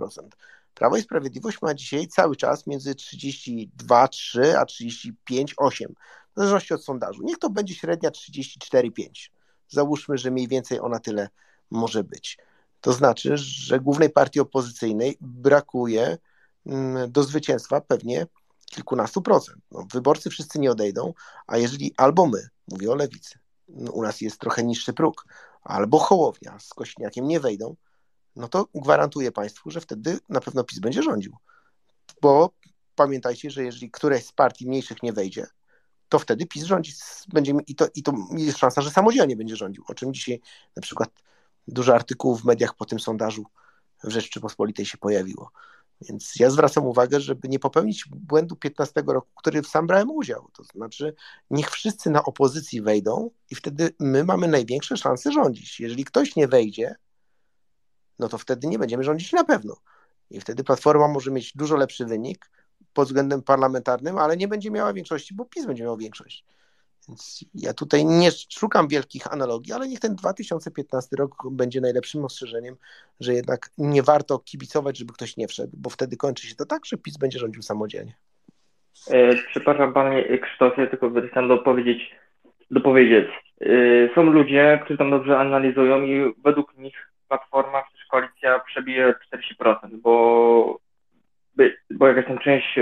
Prawo i Sprawiedliwość ma dzisiaj cały czas między 32,3 a 35,8, w zależności od sondażu. Niech to będzie średnia 34,5. Załóżmy, że mniej więcej ona tyle może być. To znaczy, że głównej partii opozycyjnej brakuje do zwycięstwa pewnie kilkunastu procent. No, wyborcy wszyscy nie odejdą, a jeżeli albo my, mówię o Lewicy, no, u nas jest trochę niższy próg, albo Hołownia z Kośniakiem nie wejdą, no to gwarantuję Państwu, że wtedy na pewno PiS będzie rządził. Bo pamiętajcie, że jeżeli któreś z partii mniejszych nie wejdzie, to wtedy PiS rządzi będzie, i to jest szansa, że samodzielnie będzie rządził, o czym dzisiaj na przykład dużo artykułów w mediach po tym sondażu w Rzeczypospolitej się pojawiło. Więc ja zwracam uwagę, żeby nie popełnić błędu 15 roku, który sam brałem udział. To znaczy, niech wszyscy na opozycji wejdą i wtedy my mamy największe szanse rządzić. Jeżeli ktoś nie wejdzie, no to wtedy nie będziemy rządzić na pewno. I wtedy Platforma może mieć dużo lepszy wynik pod względem parlamentarnym, ale nie będzie miała większości, bo PiS będzie miał większość. Więc ja tutaj nie szukam wielkich analogii, ale niech ten 2015 rok będzie najlepszym ostrzeżeniem, że jednak nie warto kibicować, żeby ktoś nie wszedł, bo wtedy kończy się to tak, że PiS będzie rządził samodzielnie. Przepraszam Panie Krzysztofie, tylko będę chciał dopowiedzieć. Są ludzie, którzy tam dobrze analizują i według nich Platforma, przecież koalicja przebije 40%, bo jakaś tam część,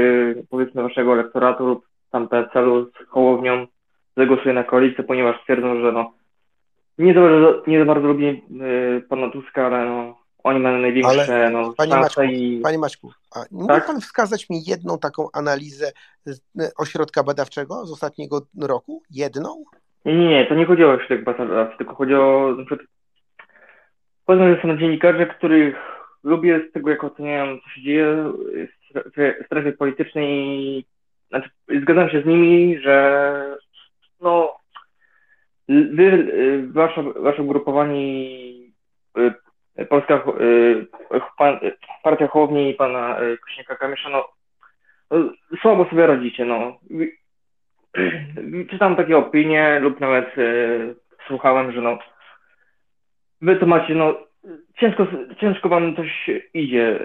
powiedzmy, waszego elektoratu lub tam PSL-u z Hołownią zagłosuje na koalicję, ponieważ twierdzą, że no nie za bardzo lubi pana Tuska, ale no, oni mają największe szanse i... Panie Maćku, a nie tak? Mógł pan wskazać mi jedną taką analizę z ośrodka badawczego z ostatniego roku? Jedną? Nie, to nie chodzi o ośrodek badawczy, tylko chodzi o... Powiedzmy, że są dziennikarze, których lubię z tego, jak oceniam, co się dzieje w strefie politycznej. Znaczy, zgadzam się z nimi, że no, wy, wasze ugrupowanie Polska, Partia Hołowni i pana Kośniaka Kamisza, no, słabo sobie radzicie. No. Czytam takie opinie lub nawet słuchałem, że no, wy to macie, no, ciężko wam coś idzie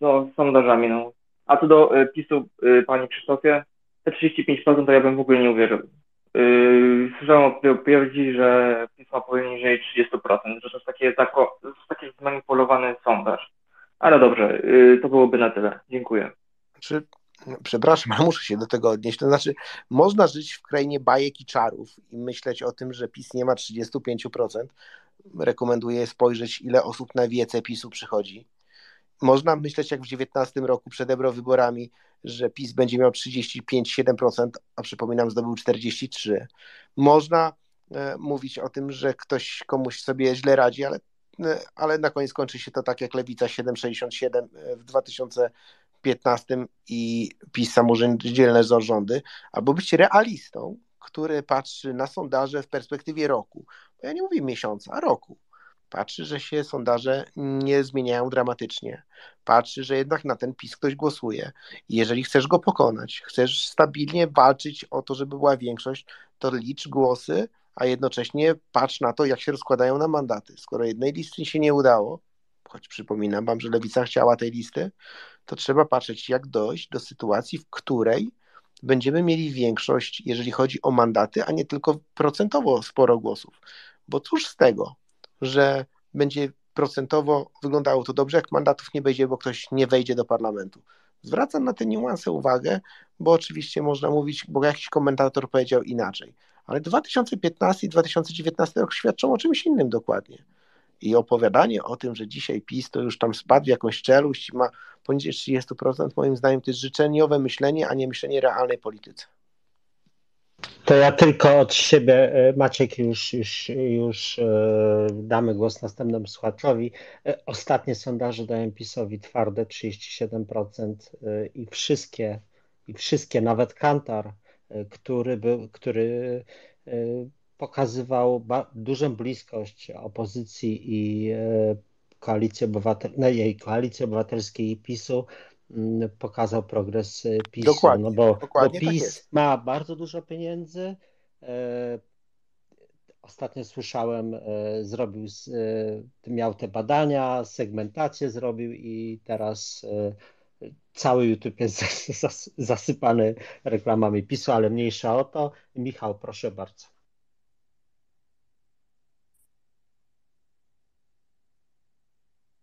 no, z sondażami, no. A co do PiS-u, Panie Krzysztofie, te 35% to ja bym w ogóle nie uwierzył. Słyszałem o twierdzi, że PiS ma poniżej 30%, że to jest taki zmanipulowany sondaż. Ale dobrze, to byłoby na tyle. Dziękuję. Przepraszam, ale muszę się do tego odnieść. To znaczy, można żyć w krainie bajek i czarów i myśleć o tym, że PiS nie ma 35%. Rekomenduję spojrzeć, ile osób na wiece PiS-u przychodzi. Można myśleć, jak w 19 roku przed eurowyborami, że PiS będzie miał 35-7%, a przypominam, zdobył 43%. Można mówić o tym, że ktoś komuś sobie źle radzi, ale na koniec kończy się to tak jak Lewica 7,67 w 2015 i PiS samodzielne zarządy, albo być realistą, który patrzy na sondaże w perspektywie roku. Ja nie mówię miesiąca, a roku. patrzy, że się sondaże nie zmieniają dramatycznie, patrzy, że jednak na ten PiS ktoś głosuje. Jeżeli chcesz go pokonać, chcesz stabilnie walczyć o to, żeby była większość, to licz głosy, a jednocześnie patrz na to, jak się rozkładają na mandaty. Skoro jednej listy się nie udało, choć przypominam wam, że Lewica chciała tej listy, to trzeba patrzeć, jak dojść do sytuacji, w której będziemy mieli większość, jeżeli chodzi o mandaty, a nie tylko procentowo sporo głosów. Bo cóż z tego, że będzie procentowo wyglądało to dobrze, jak mandatów nie będzie, bo ktoś nie wejdzie do parlamentu. Zwracam na te niuanse uwagę, bo oczywiście można mówić, bo jakiś komentator powiedział inaczej. Ale 2015 i 2019 rok świadczą o czymś innym dokładnie. I opowiadanie o tym, że dzisiaj PiS to już tam spadł w jakąś czeluść i ma poniżej 30%, moim zdaniem to jest życzeniowe myślenie, a nie myślenie realnej polityce. To ja tylko od siebie, Maciek, już damy głos następnemu słuchaczowi. Ostatnie sondaże dają PiS-owi twarde 37% i wszystkie, nawet Kantar, który pokazywał dużą bliskość opozycji i koalicji obywatelskiej i PiS-u, pokazał progres PiS-u. Dokładnie, bo PiS tak ma bardzo dużo pieniędzy. Ostatnio słyszałem, miał te badania, segmentację zrobił i teraz cały YouTube jest zasypany reklamami PiS-u, ale mniejsza o to. Michał, proszę bardzo.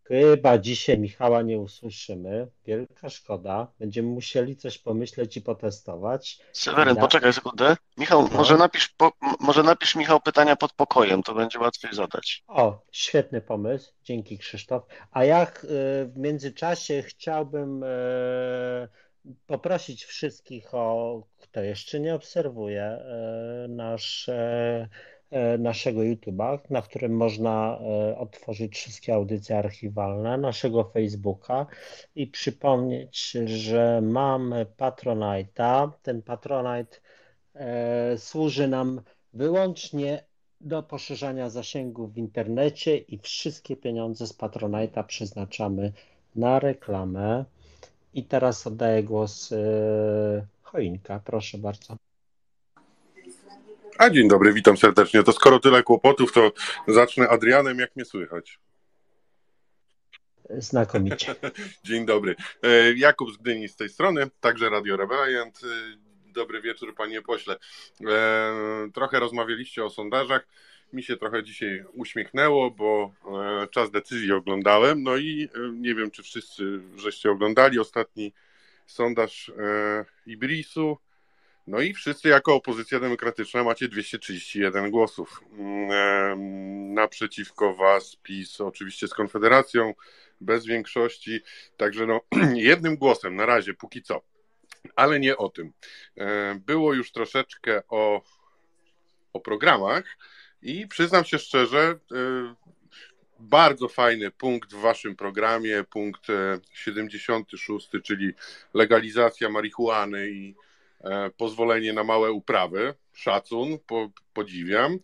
Chyba dzisiaj Michała nie usłyszymy. Wielka szkoda. Będziemy musieli coś pomyśleć i potestować. Seweryn, poczekaj sekundę. Michał, może napisz Michał pytania pod pokojem, to będzie łatwiej zadać. O, świetny pomysł. Dzięki, Krzysztof. A ja w międzyczasie chciałbym poprosić wszystkich o, kto jeszcze nie obserwuje naszego YouTube'a, na którym można odtworzyć wszystkie audycje archiwalne, naszego Facebooka i przypomnieć, że mamy Patronite'a. Ten Patronite służy nam wyłącznie do poszerzania zasięgów w internecie i wszystkie pieniądze z Patronite'a przeznaczamy na reklamę. I teraz oddaję głos Choinka, proszę bardzo. A dzień dobry, witam serdecznie. To skoro tyle kłopotów, to zacznę Adrianem, jak mnie słychać. Znakomicie. Dzień dobry. Jakub z Gdyni z tej strony, także Radio Rebeliant. Dobry wieczór, panie pośle. Trochę rozmawialiście o sondażach. Mi się trochę dzisiaj uśmiechnęło, bo Czas decyzji oglądałem. No i nie wiem, czy wszyscy żeście oglądali ostatni sondaż Ibrisu. No i wszyscy jako opozycja demokratyczna macie 231 głosów. Naprzeciwko was PiS, oczywiście z Konfederacją, bez większości. Także no, jednym głosem na razie, póki co. Ale nie o tym. Było już troszeczkę o programach i przyznam się szczerze, bardzo fajny punkt w waszym programie, punkt 76, czyli legalizacja marihuany i pozwolenie na małe uprawy, szacun, podziwiam.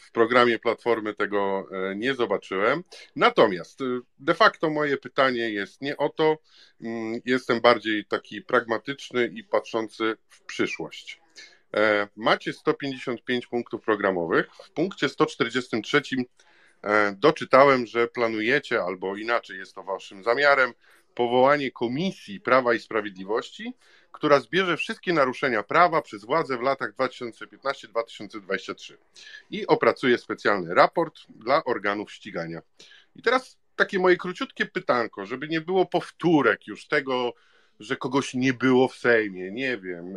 W programie Platformy tego nie zobaczyłem. Natomiast de facto moje pytanie jest nie o to. Jestem bardziej taki pragmatyczny i patrzący w przyszłość. Macie 155 punktów programowych. W punkcie 143 doczytałem, że planujecie, albo inaczej jest to waszym zamiarem, powołanie Komisji Prawa i Sprawiedliwości, która zbierze wszystkie naruszenia prawa przez władzę w latach 2015-2023 i opracuje specjalny raport dla organów ścigania. I teraz takie moje króciutkie pytanko, żeby nie było powtórek już tego, że kogoś nie było w Sejmie, nie wiem,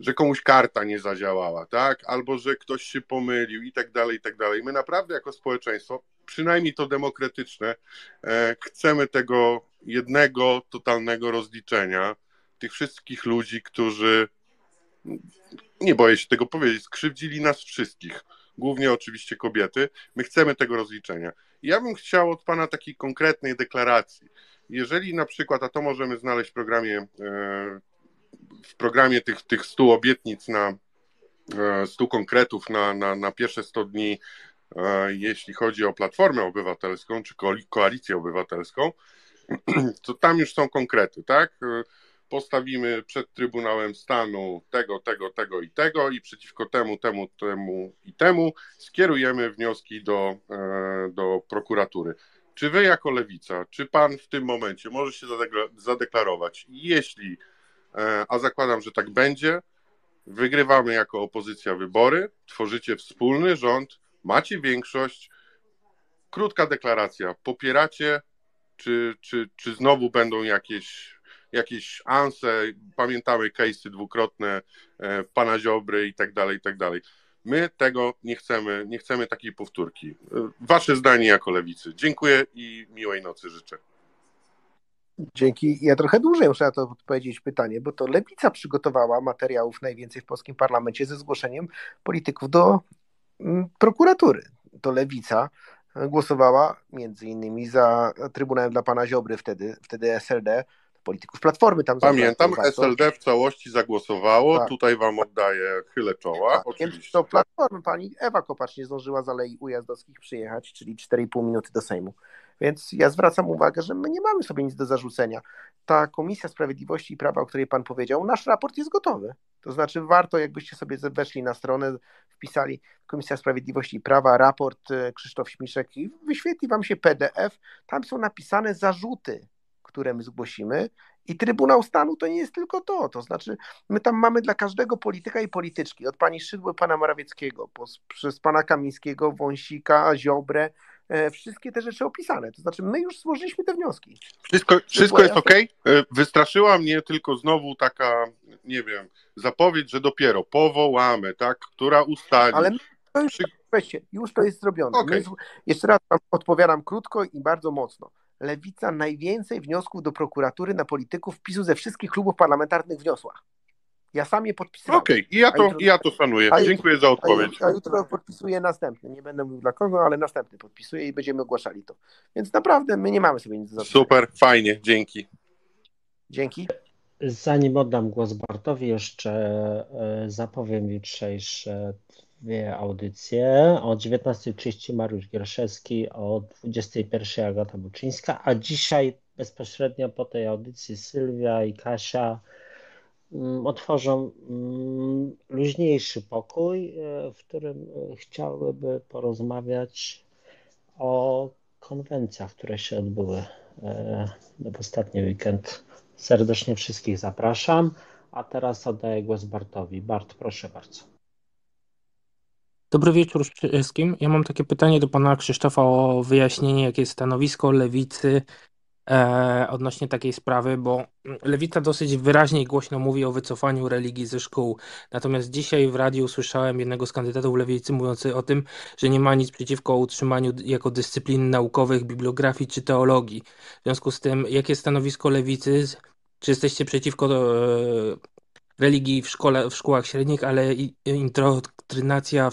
że komuś karta nie zadziałała, tak? Albo że ktoś się pomylił i tak dalej, i tak dalej. My naprawdę jako społeczeństwo, przynajmniej to demokratyczne, chcemy tego jednego totalnego rozliczenia tych wszystkich ludzi, którzy, nie boję się tego powiedzieć, skrzywdzili nas wszystkich, głównie oczywiście kobiety. My chcemy tego rozliczenia. Ja bym chciał od pana takiej konkretnej deklaracji. Jeżeli na przykład, a to możemy znaleźć w programie tych 100 obietnic, 100 konkretów na pierwsze 100 dni jeśli chodzi o Platformę Obywatelską czy Koalicję Obywatelską, to tam już są konkrety, tak? Postawimy przed Trybunałem Stanu tego, tego, tego i tego i przeciwko temu, temu, temu i temu skierujemy wnioski do prokuratury. Czy wy jako Lewica, czy pan w tym momencie może się zadeklarować, jeśli, a zakładam, że tak będzie, wygrywamy jako opozycja wybory, tworzycie wspólny rząd, macie większość, krótka deklaracja, popieracie, czy znowu będą jakieś anse, pamiętamy case'y dwukrotne pana Ziobry i tak dalej, i tak dalej. My tego nie chcemy, nie chcemy takiej powtórki. Wasze zdanie jako Lewicy. Dziękuję i miłej nocy życzę. Dzięki. Ja trochę dłużej muszę na to odpowiedzieć pytanie, bo to Lewica przygotowała materiałów najwięcej w polskim parlamencie ze zgłoszeniem polityków do prokuratury. To Lewica głosowała między innymi za Trybunałem dla pana Ziobry wtedy SLD, polityków Platformy tam. Pamiętam, SLD w całości zagłosowało, tak. Tutaj wam oddaję, chylę czoła. Tak, oczywiście. To Platformy, pani Ewa Kopacz nie zdążyła z Alei Ujazdowskich przyjechać, czyli 4,5 minuty do Sejmu. Więc ja zwracam uwagę, że my nie mamy sobie nic do zarzucenia. Ta Komisja Sprawiedliwości i Prawa, o której pan powiedział, nasz raport jest gotowy. To znaczy warto, jakbyście sobie weszli na stronę, wpisali Komisja Sprawiedliwości i Prawa, raport Krzysztof Śmiszek i wyświetli wam się PDF. Tam są napisane zarzuty, które my zgłosimy i Trybunał Stanu to nie jest tylko to, to znaczy my tam mamy dla każdego polityka i polityczki, od pani Szydły, pana Morawieckiego, przez pana Kamińskiego, Wąsika, Ziobrę, wszystkie te rzeczy opisane, to znaczy my już złożyliśmy te wnioski. Wszystko jest okej? Wystraszyła mnie tylko znowu taka, nie wiem, zapowiedź, że dopiero powołamy, tak, która ustali. Ale to już to jest zrobione. Okay. Jeszcze raz wam odpowiadam krótko i bardzo mocno. Lewica najwięcej wniosków do prokuratury na polityków PiS-u ze wszystkich klubów parlamentarnych wniosła. Ja sam je podpisałem. Okej, ja to szanuję. Dziękuję za odpowiedź. A jutro podpisuję następny. Nie będę mówił dla kogo, ale następny podpisuję i będziemy ogłaszali to. Więc naprawdę my nie mamy sobie nic do zarzucenia. Super, fajnie, dzięki. Dzięki. Zanim oddam głos Bartowi, jeszcze zapowiem jutrzejsze dwie audycje. O 19:30 Mariusz Gierszewski, o 21:00 Agata Buczyńska, a dzisiaj bezpośrednio po tej audycji Sylwia i Kasia otworzą luźniejszy pokój, w którym chciałyby porozmawiać o konwencjach, które się odbyły w ostatni weekend. Serdecznie wszystkich zapraszam, a teraz oddaję głos Bartowi. Bart, proszę bardzo. Dobry wieczór wszystkim. Ja mam takie pytanie do pana Krzysztofa o wyjaśnienie, jakie jest stanowisko Lewicy odnośnie takiej sprawy, bo Lewica dosyć wyraźnie i głośno mówi o wycofaniu religii ze szkół. Natomiast dzisiaj w radiu usłyszałem jednego z kandydatów Lewicy mówiący o tym, że nie ma nic przeciwko utrzymaniu jako dyscyplin naukowych, bibliografii czy teologii. W związku z tym, jakie jest stanowisko Lewicy? Czy jesteście przeciwko religii w szkołach średnich, ale indoktrynacja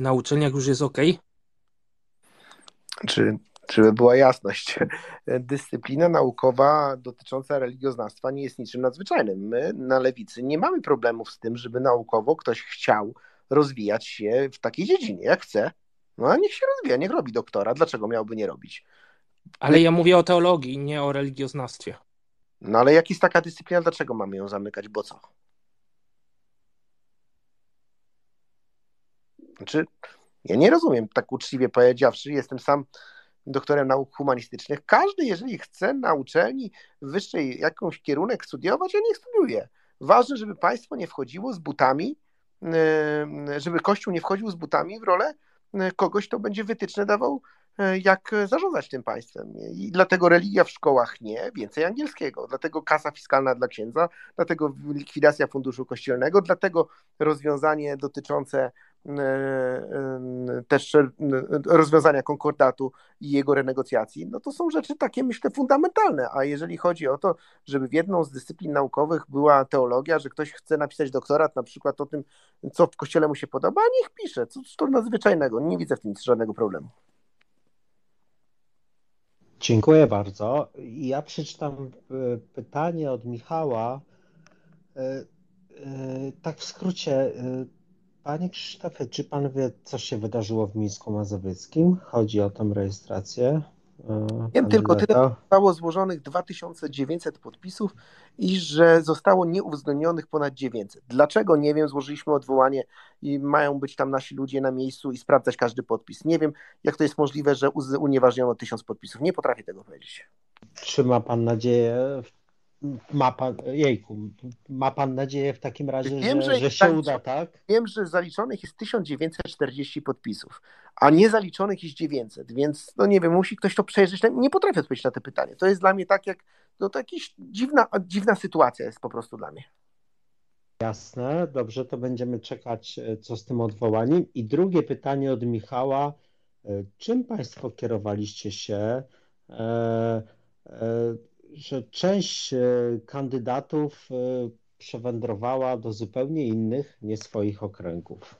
na uczelniach już jest okej? Żeby była jasność, dyscyplina naukowa dotycząca religioznawstwa nie jest niczym nadzwyczajnym. My na Lewicy nie mamy problemów z tym, żeby naukowo ktoś chciał rozwijać się w takiej dziedzinie, jak chce. No a niech się rozwija, niech robi doktora. Dlaczego miałby nie robić? Ale ja mówię o teologii, nie o religioznawstwie. No ale jak jest taka dyscyplina, dlaczego mamy ją zamykać, bo co? Znaczy, ja nie rozumiem, tak uczciwie powiedziawszy, jestem sam doktorem nauk humanistycznych. Każdy, jeżeli chce na uczelni wyższej jakąś kierunek studiować, ja nie studiuję. Ważne, żeby państwo nie wchodziło z butami, żeby Kościół nie wchodził z butami w rolę kogoś, kto będzie wytyczne dawał, jak zarządzać tym państwem. I dlatego religia w szkołach nie, więcej angielskiego, dlatego kasa fiskalna dla księdza, dlatego likwidacja funduszu kościelnego, dlatego rozwiązanie dotyczące też rozwiązania konkordatu i jego renegocjacji, no to są rzeczy takie, myślę, fundamentalne, a jeżeli chodzi o to, żeby w jedną z dyscyplin naukowych była teologia, że ktoś chce napisać doktorat na przykład o tym, co w kościele mu się podoba, a niech pisze, co to nadzwyczajnego, nie widzę w tym nic żadnego problemu. Dziękuję bardzo. Ja przeczytam pytanie od Michała. Tak w skrócie, Panie Krzysztofie, czy pan wie, co się wydarzyło w Mińsku Mazowieckim? Chodzi o tę rejestrację. Wiem tylko tyle, że zostało złożonych 2900 podpisów i że zostało nieuwzględnionych ponad 900. Dlaczego? Nie wiem, złożyliśmy odwołanie i mają być tam nasi ludzie na miejscu i sprawdzać każdy podpis. Nie wiem, jak to jest możliwe, że unieważniono 1000 podpisów. Nie potrafię tego powiedzieć. Czy ma pan nadzieję, ma pan nadzieję w takim razie, wiem, że się uda, tak? Wiem, że zaliczonych jest 1940 podpisów, a niezaliczonych jest 900, więc no nie wiem, musi ktoś to przejrzeć. Nie potrafię odpowiedzieć na to pytanie. To jest dla mnie tak jak, no to jakaś dziwna sytuacja jest po prostu dla mnie. Jasne, dobrze, to będziemy czekać, co z tym odwołaniem. I drugie pytanie od Michała. Czym państwo kierowaliście się, że część kandydatów przewędrowała do zupełnie innych, nie swoich okręgów?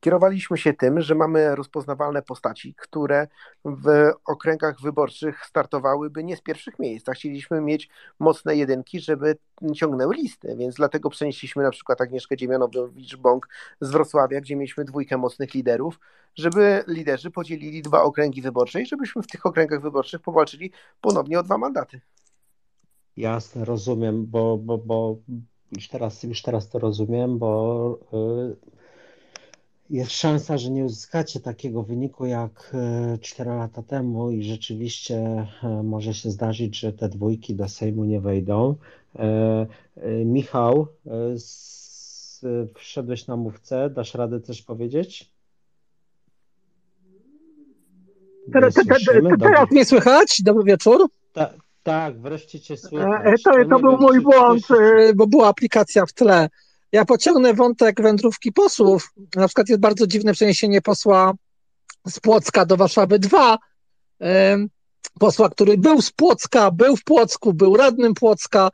Kierowaliśmy się tym, że mamy rozpoznawalne postaci, które w okręgach wyborczych startowałyby nie z pierwszych miejsc. Chcieliśmy mieć mocne jedynki, żeby ciągnęły listy, więc dlatego przenieśliśmy na przykład Agnieszkę Dziemianowicz-Bąk z Wrocławia, gdzie mieliśmy dwójkę mocnych liderów, żeby liderzy podzielili dwa okręgi wyborcze i żebyśmy w tych okręgach wyborczych powalczyli ponownie o 2 mandaty. Jasne, rozumiem, bo już teraz to rozumiem, bo... Jest szansa, że nie uzyskacie takiego wyniku jak 4 lata temu i rzeczywiście może się zdarzyć, że te dwójki do Sejmu nie wejdą. Michał, wszedłeś na mówce, dasz radę coś powiedzieć? Teraz mnie słychać? Dobry wieczór. Tak, wreszcie cię słychać. To był mój błąd, bo była aplikacja w tle. Ja pociągnę wątek wędrówki posłów. Na przykład jest bardzo dziwne przeniesienie posła z Płocka do Warszawy 2. Posła, który był z Płocka, był w Płocku, był radnym Płocka,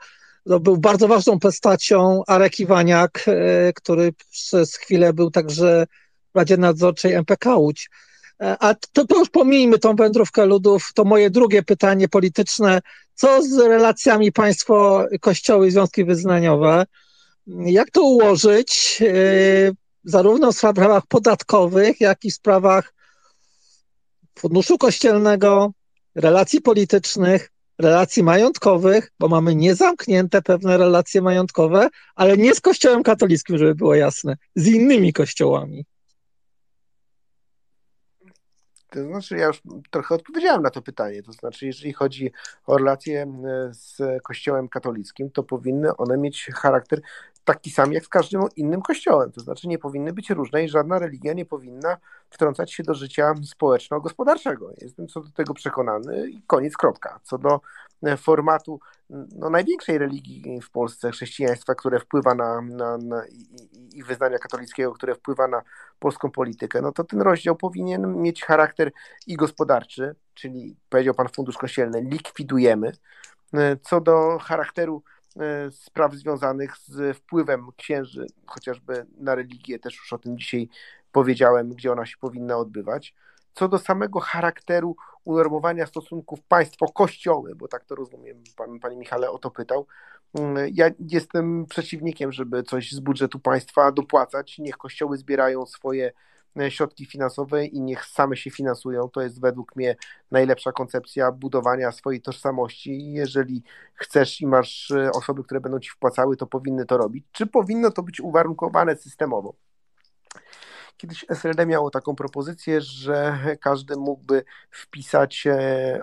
był bardzo ważną postacią, Arek Iwaniak, który przez chwilę był także w Radzie Nadzorczej MPK Łódź. A to już pomijmy tą wędrówkę ludów, to moje drugie pytanie polityczne. Co z relacjami państwo, kościoły i związki wyznaniowe? Jak to ułożyć zarówno w sprawach podatkowych, jak i w sprawach funduszu kościelnego, relacji politycznych, relacji majątkowych, bo mamy niezamknięte pewne relacje majątkowe, ale nie z Kościołem katolickim, żeby było jasne, z innymi kościołami. To znaczy, ja już trochę odpowiedziałem na to pytanie, to znaczy, jeżeli chodzi o relacje z Kościołem katolickim, to powinny one mieć charakter taki sam jak z każdym innym kościołem, to znaczy nie powinny być różne i żadna religia nie powinna wtrącać się do życia społeczno-gospodarczego. Jestem co do tego przekonany i koniec, kropka. Co do formatu największej religii w Polsce, chrześcijaństwa, które wpływa i wyznania katolickiego, które wpływa na polską politykę, no to ten rozdział powinien mieć charakter i gospodarczy, czyli powiedział pan fundusz kościelny, likwidujemy. Co do charakteru spraw związanych z wpływem księży, chociażby na religię, też już o tym dzisiaj powiedziałem, gdzie ona się powinna odbywać. Co do samego charakteru unormowania stosunków państwo-kościoły, bo tak to rozumiem, panie Michale o to pytał, ja jestem przeciwnikiem, żeby coś z budżetu państwa dopłacać, niech kościoły zbierają swoje środki finansowe i niech same się finansują. To jest według mnie najlepsza koncepcja budowania swojej tożsamości. Jeżeli chcesz i masz osoby, które będą ci wpłacały, to powinny to robić. Czy powinno to być uwarunkowane systemowo? Kiedyś SLD miało taką propozycję, że każdy mógłby wpisać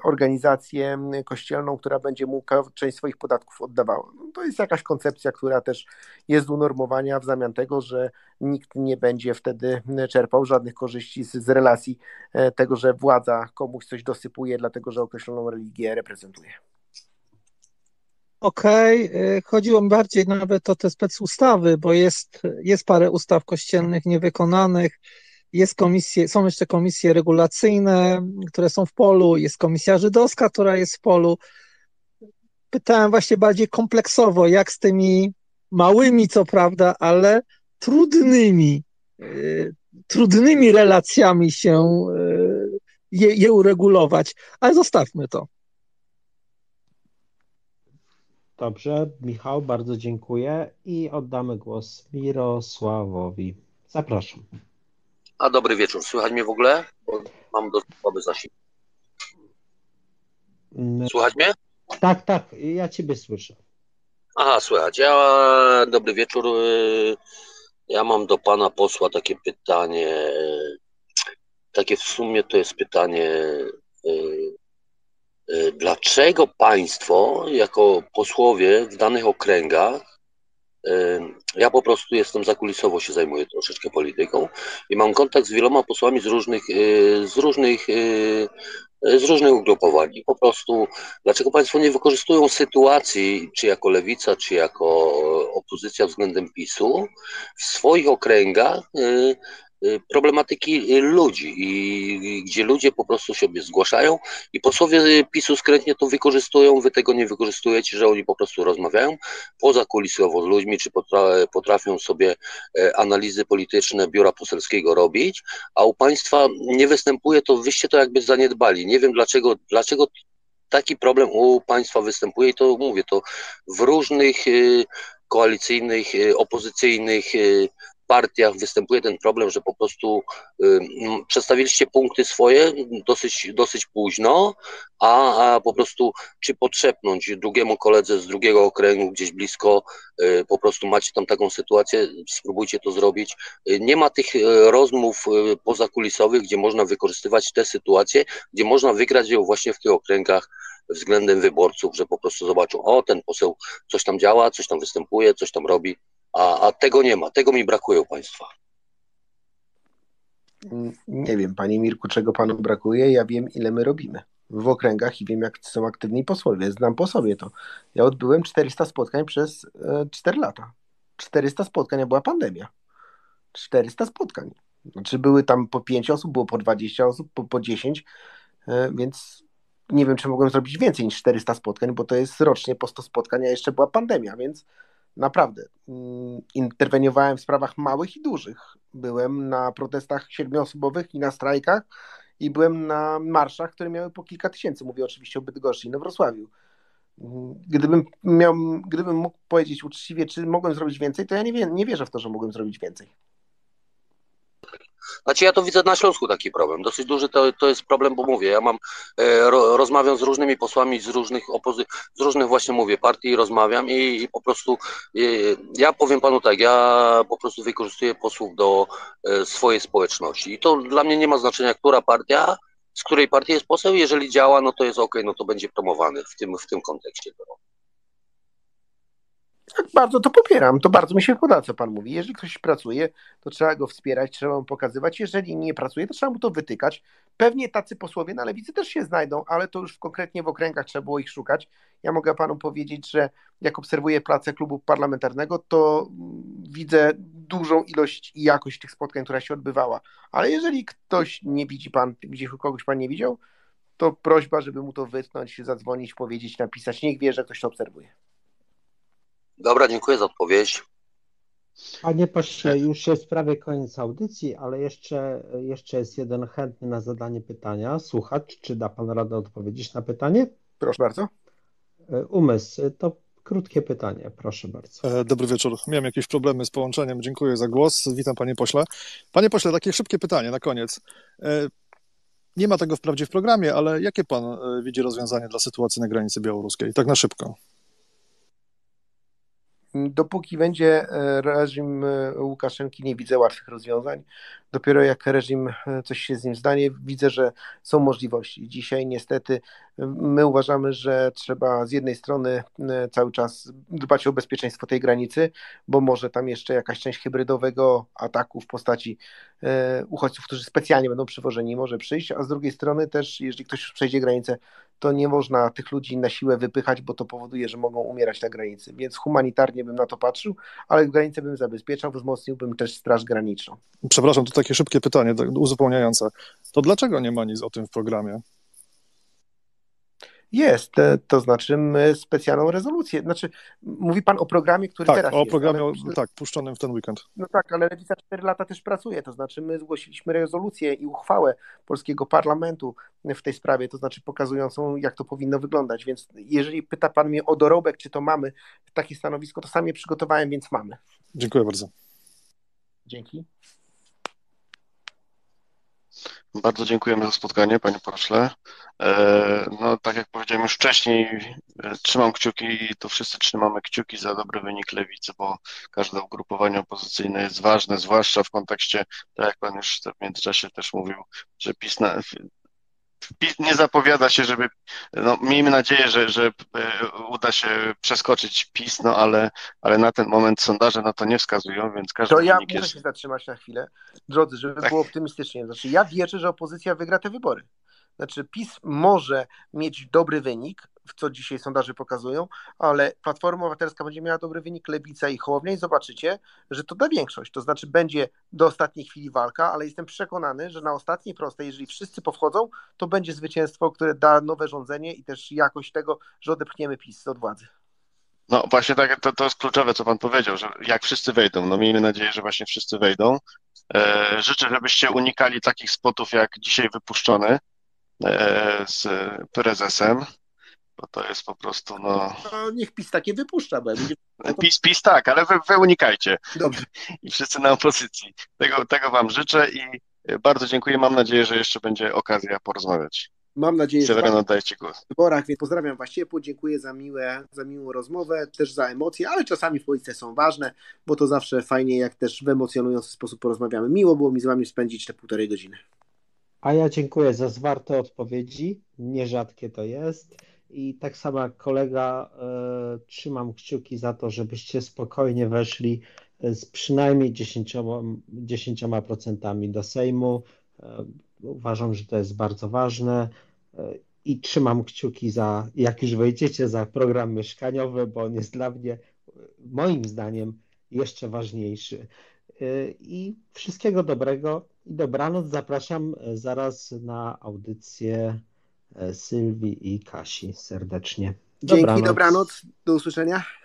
organizację kościelną, która będzie mu część swoich podatków oddawała. To jest jakaś koncepcja, która też jest unormowania w zamian tego, że nikt nie będzie wtedy czerpał żadnych korzyści z relacji tego, że władza komuś coś dosypuje, dlatego że określoną religię reprezentuje. Okej, chodziło mi bardziej nawet o te specustawy, bo jest parę ustaw kościelnych niewykonanych, są jeszcze komisje regulacyjne, które są w polu, jest komisja żydowska, która jest w polu. Pytałem właśnie bardziej kompleksowo, jak z tymi małymi, co prawda, ale trudnymi relacjami się je uregulować, ale zostawmy to. Dobrze, Michał, bardzo dziękuję i oddamy głos Mirosławowi. Zapraszam. A dobry wieczór. Słychać mnie w ogóle? Bo mam dość słaby zasięg. Słychać mnie? Tak, tak, ja ciebie słyszę. Aha, słychać. Dobry wieczór. Ja mam do pana posła takie pytanie. Takie w sumie to jest pytanie, dlaczego państwo jako posłowie w danych okręgach, ja po prostu jestem zakulisowo, się zajmuję troszeczkę polityką i mam kontakt z wieloma posłami z różnych ugrupowań. I po prostu, dlaczego państwo nie wykorzystują sytuacji, czy jako lewica, czy jako opozycja względem PiS-u, w swoich okręgach problematyki ludzi, i gdzie ludzie po prostu siebie zgłaszają i posłowie PiS-u skrętnie to wykorzystują, wy tego nie wykorzystujecie, że oni po prostu rozmawiają poza kulisowo z ludźmi, czy potrafią sobie analizy polityczne biura poselskiego robić, a u państwa nie występuje to, wyście to jakby zaniedbali. Nie wiem dlaczego taki problem u państwa występuje i to mówię, to w różnych koalicyjnych, opozycyjnych partiach występuje ten problem, że po prostu przedstawiliście punkty swoje dosyć późno, a po prostu czy podszepnąć drugiemu koledze z drugiego okręgu gdzieś blisko, po prostu macie tam taką sytuację, spróbujcie to zrobić. Nie ma tych rozmów pozakulisowych, gdzie można wykorzystywać te sytuacje, gdzie można wygrać ją właśnie w tych okręgach względem wyborców, że po prostu zobaczą, o, ten poseł coś tam działa, coś tam występuje, coś tam robi. A tego nie ma, tego mi brakuje u państwa. Nie wiem, panie Mirku, czego panu brakuje. Ja wiem, ile my robimy w okręgach i wiem, jak są aktywni posłowie. Znam po sobie to. Ja odbyłem 400 spotkań przez 4 lata. 400 spotkań, a była pandemia. 400 spotkań. Znaczy były tam po 5 osób, było po 20 osób, po 10, więc nie wiem, czy mogłem zrobić więcej niż 400 spotkań, bo to jest rocznie po 100 spotkań, a jeszcze była pandemia, więc naprawdę, interweniowałem w sprawach małych i dużych. Byłem na protestach 7-osobowych i na strajkach i byłem na marszach, które miały po kilka tysięcy. Mówię oczywiście o Bydgoszczy i na Wrocławiu. Gdybym mógł powiedzieć uczciwie, czy mogłem zrobić więcej, to ja nie wierzę w to, że mogłem zrobić więcej. Znaczy ja to widzę na Śląsku taki problem, dosyć duży to jest problem, bo mówię, ja mam, rozmawiam z różnymi posłami z różnych właśnie mówię partii, rozmawiam i po prostu ja powiem panu tak, ja po prostu wykorzystuję posłów do swojej społeczności i to dla mnie nie ma znaczenia, która partia, z której partii jest poseł, jeżeli działa, no to jest okej, no to będzie promowany w tym kontekście. Tak, bardzo to popieram, to bardzo mi się podoba, co pan mówi. Jeżeli ktoś pracuje, to trzeba go wspierać, trzeba mu pokazywać. Jeżeli nie pracuje, to trzeba mu to wytykać. Pewnie tacy posłowie na lewicy też się znajdą, ale to już konkretnie w okręgach trzeba było ich szukać. Ja mogę panu powiedzieć, że jak obserwuję pracę klubu parlamentarnego, to widzę dużą ilość i jakość tych spotkań, która się odbywała. Ale jeżeli ktoś nie widzi, pan gdzieś kogoś pan nie widział, to prośba, żeby mu to wytknąć, zadzwonić, powiedzieć, napisać. Niech wie, że ktoś to obserwuje. Dobra, dziękuję za odpowiedź. Panie pośle, już jest prawie koniec audycji, ale jeszcze jest jeden chętny na zadanie pytania. Słuchacz, czy da pan radę odpowiedzieć na pytanie? Proszę bardzo. Umysł, to krótkie pytanie, proszę bardzo. Dobry wieczór. Miałem jakieś problemy z połączeniem. Dziękuję za głos. Witam, panie pośle. Panie pośle, takie szybkie pytanie na koniec. Nie ma tego wprawdzie w programie, ale jakie pan widzi rozwiązanie dla sytuacji na granicy białoruskiej? Tak na szybko. Dopóki będzie reżim Łukaszenki, nie widzę łatwych rozwiązań. Dopiero jak reżim coś się z nim zdanie, widzę, że są możliwości. Dzisiaj niestety my uważamy, że trzeba z jednej strony cały czas dbać o bezpieczeństwo tej granicy, bo może tam jeszcze jakaś część hybrydowego ataku w postaci uchodźców, którzy specjalnie będą przywożeni, może przyjść, a z drugiej strony też, jeżeli ktoś już przejdzie granicę, to nie można tych ludzi na siłę wypychać, bo to powoduje, że mogą umierać na granicy. Więc humanitarnie bym na to patrzył, ale granicę bym zabezpieczał, wzmocniłbym też Straż Graniczną. Przepraszam, to takie szybkie pytanie, uzupełniające. To dlaczego nie ma nic o tym w programie? Jest, to znaczy my specjalną rezolucję. Znaczy, mówi pan o programie, który tak, teraz o jest. Programie, ale... Tak, puszczonym w ten weekend. No tak, ale Lewica 4 lata też pracuje, to znaczy my zgłosiliśmy rezolucję i uchwałę polskiego parlamentu w tej sprawie, to znaczy pokazującą, jak to powinno wyglądać, więc jeżeli pyta pan mnie o dorobek, czy to mamy takie stanowisko, to sam je przygotowałem, więc mamy. Dziękuję bardzo. Dzięki. Bardzo dziękujemy za spotkanie, panie pośle. No, tak jak powiedziałem już wcześniej, trzymam kciuki i to wszyscy trzymamy kciuki za dobry wynik Lewicy, bo każde ugrupowanie opozycyjne jest ważne, zwłaszcza w kontekście, tak jak pan już w międzyczasie też mówił, że PiS nie zapowiada się, żeby, no miejmy nadzieję, że uda się przeskoczyć PiS, no ale na ten moment sondaże na to nie wskazują, więc każdy wynik jest... To ja muszę się zatrzymać na chwilę, drodzy, żeby było optymistycznie. Znaczy ja wierzę, że opozycja wygra te wybory. Znaczy PiS może mieć dobry wynik, co dzisiaj sondaże pokazują, ale Platforma Obywatelska będzie miała dobry wynik, Lewica i Hołownia i zobaczycie, że to da większość. To znaczy będzie do ostatniej chwili walka, ale jestem przekonany, że na ostatniej prostej, jeżeli wszyscy powchodzą, to będzie zwycięstwo, które da nowe rządzenie i też jakość tego, że odepchniemy PiS od władzy. No właśnie tak, to jest kluczowe, co pan powiedział, że jak wszyscy wejdą, no miejmy nadzieję, że właśnie wszyscy wejdą. Życzę, żebyście unikali takich spotów, jak dzisiaj wypuszczony z prezesem. Bo to jest po prostu, no... no niech PiS takie wypuszcza, bo... PiS tak, ale wy unikajcie. Dobrze. I wszyscy na opozycji. Tego wam życzę i bardzo dziękuję. Mam nadzieję, że jeszcze będzie okazja porozmawiać. Mam nadzieję, że... oddajcie głos. W wyborach, więc pozdrawiam was ciepło, dziękuję za miłą rozmowę, też za emocje, ale czasami w polityce są ważne, bo to zawsze fajnie, jak też w emocjonujący sposób porozmawiamy. Miło było mi z wami spędzić te półtorej godziny. A ja dziękuję za zwarte odpowiedzi, nierzadkie to jest. I tak samo jak kolega, trzymam kciuki za to, żebyście spokojnie weszli z przynajmniej 10% do Sejmu. Uważam, że to jest bardzo ważne i trzymam kciuki za, jak już wejdziecie, za program mieszkaniowy, bo on jest dla mnie, moim zdaniem, jeszcze ważniejszy. I wszystkiego dobrego i dobranoc. Zapraszam zaraz na audycję Sylwii i Kasi serdecznie. Dzięki, dobranoc. Do usłyszenia.